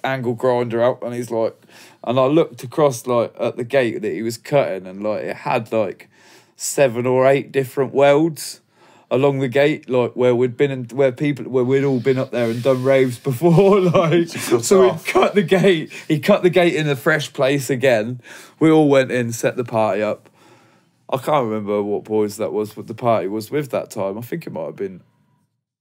angle grinder out, and he's like, and I looked across like at the gate that he was cutting, and like it had like 7 or 8 different welds along the gate, like where we'd all been up there and done raves before, like. So he cut the gate. He cut the gate in a fresh place again. We all went in, set the party up. I can't remember what boys that was, what the party was with that time. I think it might have been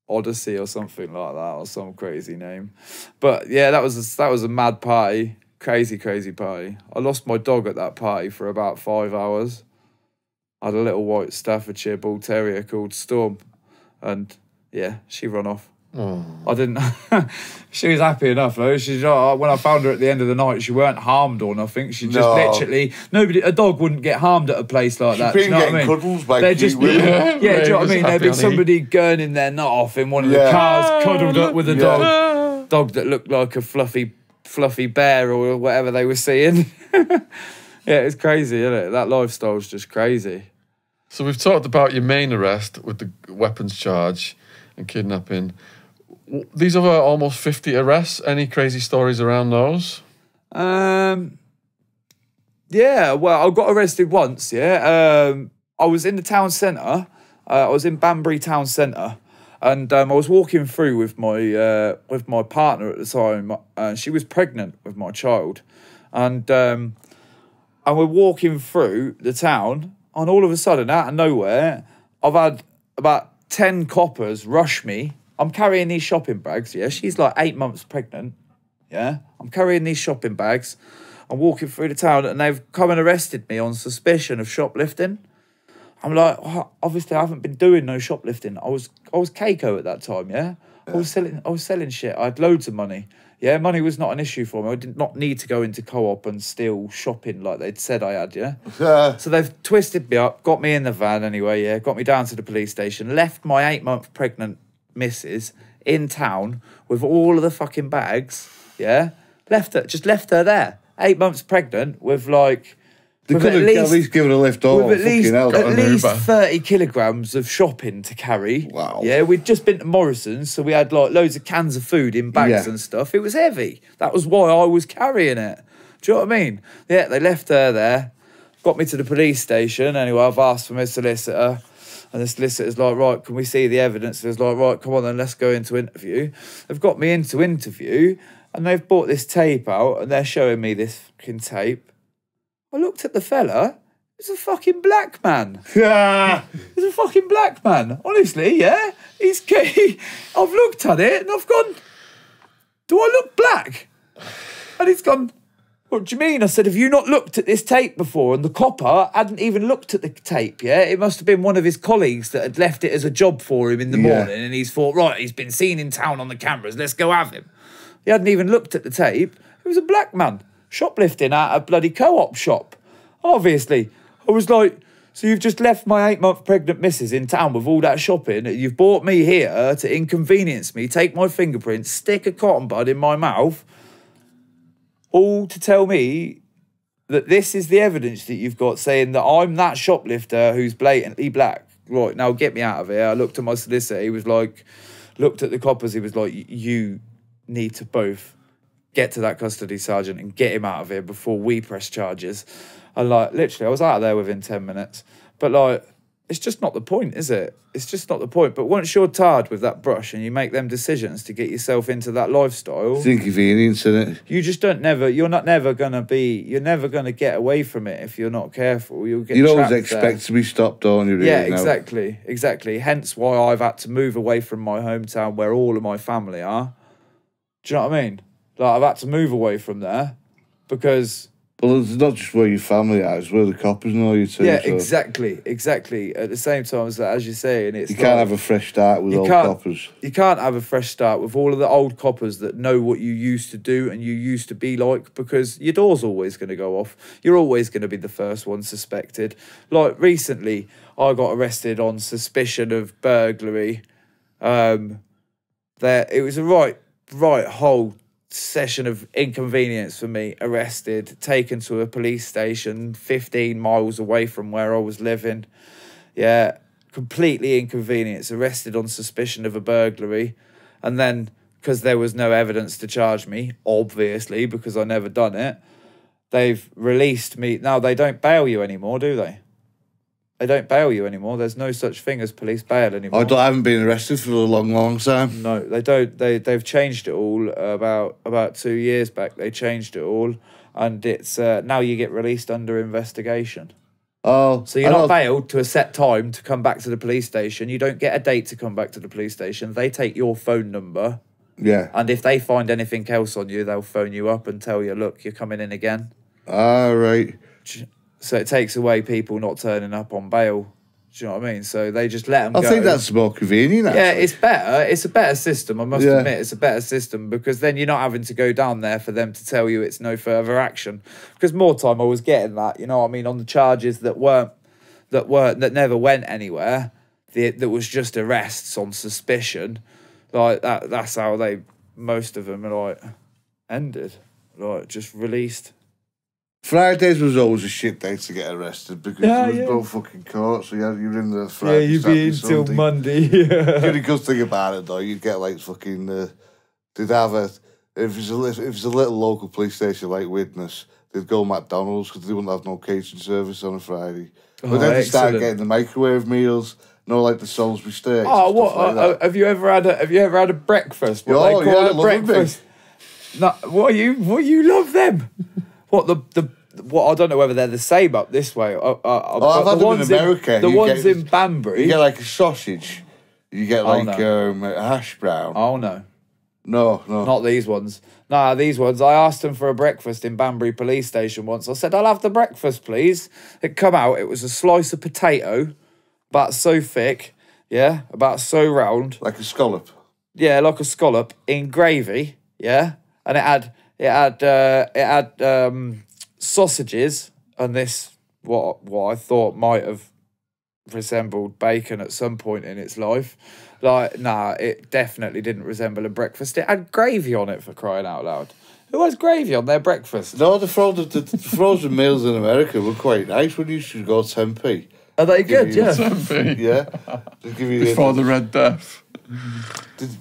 Odyssey or something like that, or some crazy name. But yeah, that was a mad party, crazy, crazy party. I lost my dog at that party for about 5 hours. I had a little white Staffordshire bull terrier called Storm, and yeah, she ran off. Oh. I didn't. She was happy enough though. When I found her at the end of the night, she weren't harmed or nothing. She just literally a dog wouldn't get harmed at a place like that. She's been getting cuddles by yeah, do you know what I mean? There'd be somebody gurning their nut off in one of the cars, cuddled up with a dog, dog that looked like a fluffy bear or whatever they were seeing. Yeah, it's crazy, isn't it? That lifestyle's just crazy. So we've talked about your main arrest with the weapons charge and kidnapping. These other almost 50 arrests, any crazy stories around those? Yeah, well, I got arrested once, yeah. I was in the town centre. I was in Banbury town centre. And I was walking through with my partner at the time. She was pregnant with my child. And we're walking through the town. And all of a sudden, out of nowhere, I've had about 10 coppers rush me. I'm carrying these shopping bags, yeah? She's like 8 months pregnant, yeah? I'm carrying these shopping bags. I'm walking through the town, and they've come and arrested me on suspicion of shoplifting. I'm like, oh, obviously, I haven't been doing no shoplifting. I was Keiko at that time, yeah? Yeah. I was selling shit. I had loads of money. Yeah, money was not an issue for me. I did not need to go into Co-op and steal shopping like they'd said I had, yeah? So they've twisted me up, got me in the van anyway, yeah, got me down to the police station, left my 8-month pregnant missus in town with all of the fucking bags, yeah? Just left her there, 8 months pregnant with, like, They could at least given a lift off. At least 30 kilograms of shopping to carry. Wow. Yeah, we'd just been to Morrison's, so we had like loads of cans of food in bags and stuff. It was heavy. That was why I was carrying it. Do you know what I mean? Yeah, they left her there, got me to the police station. Anyway, I've asked for my solicitor. And the solicitor's like, right, can we see the evidence? And it's like, right, come on then, let's go into interview. They've got me into interview, and they've brought this tape out, and they're showing me this fucking tape. I looked at the fella. He's a fucking black man. He's a fucking black man. Honestly, yeah. He's gay. I've looked at it, and I've gone, do I look black? And he's gone, what do you mean? I said, have you not looked at this tape before? And the copper hadn't even looked at the tape, yeah? It must have been one of his colleagues that had left it as a job for him in the morning, and he's thought, right, he's been seen in town on the cameras, let's go have him. He hadn't even looked at the tape. It was a black man shoplifting at a bloody co-op shop. Obviously. I was like, so you've just left my 8-month pregnant missus in town with all that shopping. You've brought me here to inconvenience me, take my fingerprints, stick a cotton bud in my mouth, all to tell me that this is the evidence that you've got saying that I'm that shoplifter who's blatantly black. Right, now get me out of here. I looked at my solicitor. He was like, looked at the coppers. He was like, you need to both get to that custody sergeant and get him out of here before we press charges. And like, literally, I was out of there within 10 minutes. But like, it's just not the point, is it? It's just not the point. But once you're tarred with that brush and you make them decisions to get yourself into that lifestyle, it's inconvenience, isn't it? You just don't never. You're not never gonna be. You're never gonna get away from it if you're not careful. You'll get. You always expect to be stopped on your. Yeah, exactly, exactly. Hence why I've had to move away from my hometown where all of my family are. Do you know what I mean? Like I've had to move away from there because. Well, it's not just where your family are, it's where the coppers know you too. Yeah, so. Exactly, exactly. At the same time, as you're saying, it's. You can't have a fresh start with old coppers. You can't have a fresh start with all of the old coppers that know what you used to do and you used to be like, because your door's always going to go off. You're always going to be the first one suspected. Like recently, I got arrested on suspicion of burglary. It was a right whole session of inconvenience for me. Arrested, taken to a police station 15 miles away from where I was living. Yeah, completely inconvenienced. Arrested on suspicion of a burglary. And then, because there was no evidence to charge me, obviously, because I never done it, they've released me. Now, they don't bail you anymore, do they? They don't bail you anymore. There's no such thing as police bail anymore. I haven't been arrested for a long time. No, they don't. They've changed it all about 2 years back. They changed it all, and it's now you get released under investigation. Oh, so you're not bailed to a set time to come back to the police station. You don't get a date to come back to the police station. They take your phone number. Yeah. And if they find anything else on you, they'll phone you up and tell you, look, you're coming in again. All right. So it takes away people not turning up on bail. Do you know what I mean? So they just let them go. I think that's more convenient, actually. Yeah, it's better. It's a better system, I must admit. It's a better system because then you're not having to go down there for them to tell you it's no further action. Because more time I was getting that, you know what I mean, on the charges that never went anywhere, that was just arrests on suspicion. Like that's how most of them are like ended. Like just released. Fridays was always a shit day to get arrested because there was no fucking court, so you're in there Friday. Yeah, you'd be in till Monday. Yeah. The only good thing about it though, you'd get like fucking. They'd have a if it's a little local police station like Widnes, they'd go McDonald's because they wouldn't have no catering service on a Friday. But then they start getting the microwave meals. No, like the Salisbury steaks. Oh, what? Like have you ever had a breakfast? What they call a breakfast? No, what you love them. What what I don't know whether they're the same up this way. I've had the ones in America. The ones in Banbury. You get like a sausage. You get like a hash brown. Oh no. No. Not these ones. Nah, these ones. I asked them for a breakfast in Banbury police station once. I said, I'll have the breakfast, please. It come out, it was a slice of potato, about so thick, yeah, about so round. Like a scallop. Yeah, like a scallop in gravy, yeah. And it had sausages and this what I thought might have resembled bacon at some point in its life. Like, nah, it definitely didn't resemble a breakfast. It had gravy on it, for crying out loud. Who has gravy on their breakfast? No, the frozen meals in America were quite nice. When you should go to Tempe. Are they good? Yeah. Tempe. Yeah. Give you before the Red Death.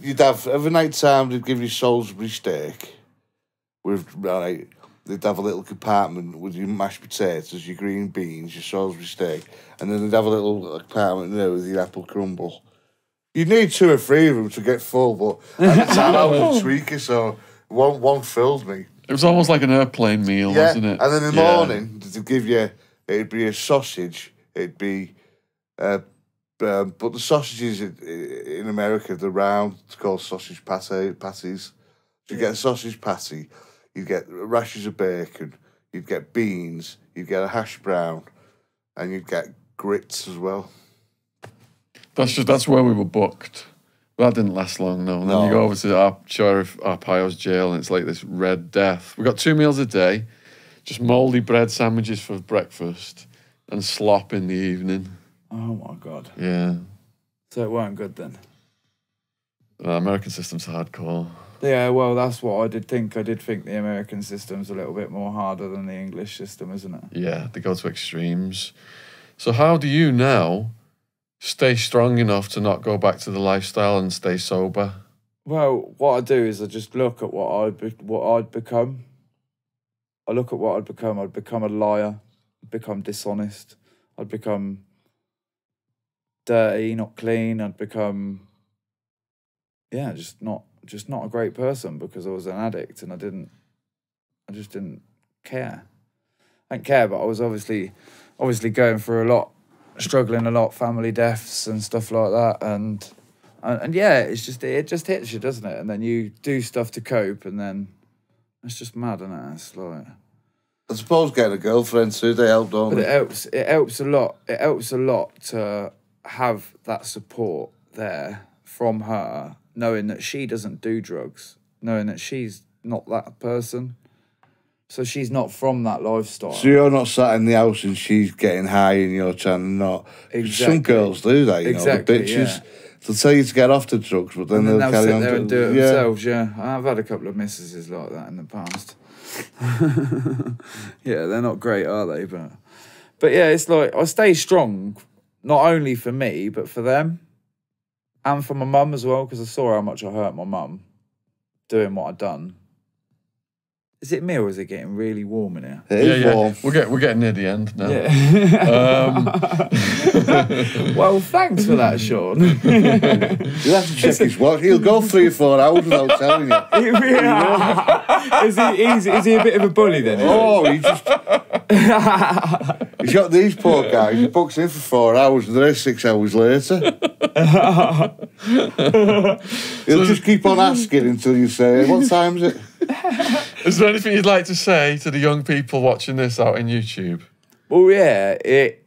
You'd have every night time. They'd give you Salisbury steak. They'd have a little compartment with your mashed potatoes, your green beans, your Salisbury steak, and then they'd have a little compartment there with your apple crumble. You'd need 2 or 3 of them to get full, but at the time I was a tweaker, so one filled me. It was almost like an airplane meal, wasn't it? And then in the morning, they'd give you, it'd be a sausage, it'd be, but the sausages in America, they're round, it's called sausage patties. So you get a sausage patty, you'd get rashers of bacon, you'd get beans, you'd get a hash brown, and you'd get grits as well. That's where we were booked. That didn't last long, no. And then you go over to our Sheriff Arpaio's jail, and it's like this Red Death. We got 2 meals a day, just mouldy bread sandwiches for breakfast, and slop in the evening. Oh my God. Yeah. So it weren't good then. The American system's hardcore. Yeah, well, that's what I did think. I did think the American system's a little bit more harder than the English system, isn't it? Yeah, they go to extremes. So how do you now stay strong enough to not go back to the lifestyle and stay sober? Well, what I do is I just look at what I'd become. I look at what I'd become. I'd become a liar. I'd become dishonest. I'd become dirty, not clean. I'd become, yeah, just not a great person because I was an addict and I just didn't care. I didn't care, but I was obviously going through a lot. Struggling a lot, family deaths and stuff like that, and yeah, it's just it hits you, doesn't it? And then you do stuff to cope, and then it's just mad, isn't it? It's like, I suppose getting a girlfriend too, they help, don't they? It helps. It helps a lot. It helps a lot to have that support there from her, knowing that she doesn't do drugs, knowing that she's not that person. So she's not from that lifestyle. So you're not sat in the house and she's getting high and you're trying to not. Exactly. Some girls do that, you know, the bitches. Yeah. They'll tell you to get off the drugs, but then they'll carry on. They'll sit there and do it themselves, yeah. I've had a couple of missuses like that in the past. Yeah, they're not great, are they? But yeah, it's like, I stay strong, not only for me, but for them. And for my mum as well, because I saw how much I hurt my mum doing what I'd done. Is it me or is it getting really warm in here? It is warm. We're getting near the end now. Yeah. Well, thanks for that, Sean. You'll have to check his watch. He'll go 3 or 4 hours without telling you. Is he a bit of a bully then? Oh, he just... He's got these poor guys. He books in for 4 hours and the rest 6 hours later. He'll just keep on asking until you say, what time is it? Is there anything you'd like to say to the young people watching this out in YouTube? Well, yeah,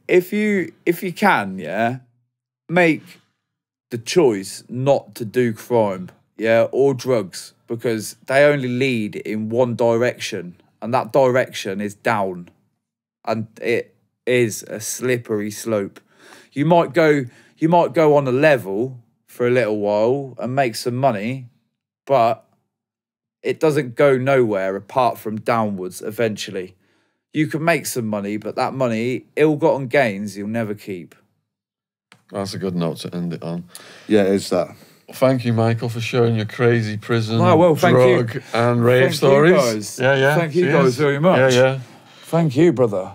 if you can, yeah, make the choice not to do crime, yeah, or drugs, because they only lead in one direction, and that direction is down, and it is a slippery slope. You might go on a level for a little while and make some money, but it doesn't go nowhere apart from downwards eventually. You can make some money, but that money, ill-gotten gains, you'll never keep. That's a good note to end it on. Yeah, it is that. Thank you, Michael, for sharing your crazy prison, drug and rave stories. Thank you guys very much. Yeah, yeah. Thank you, brother.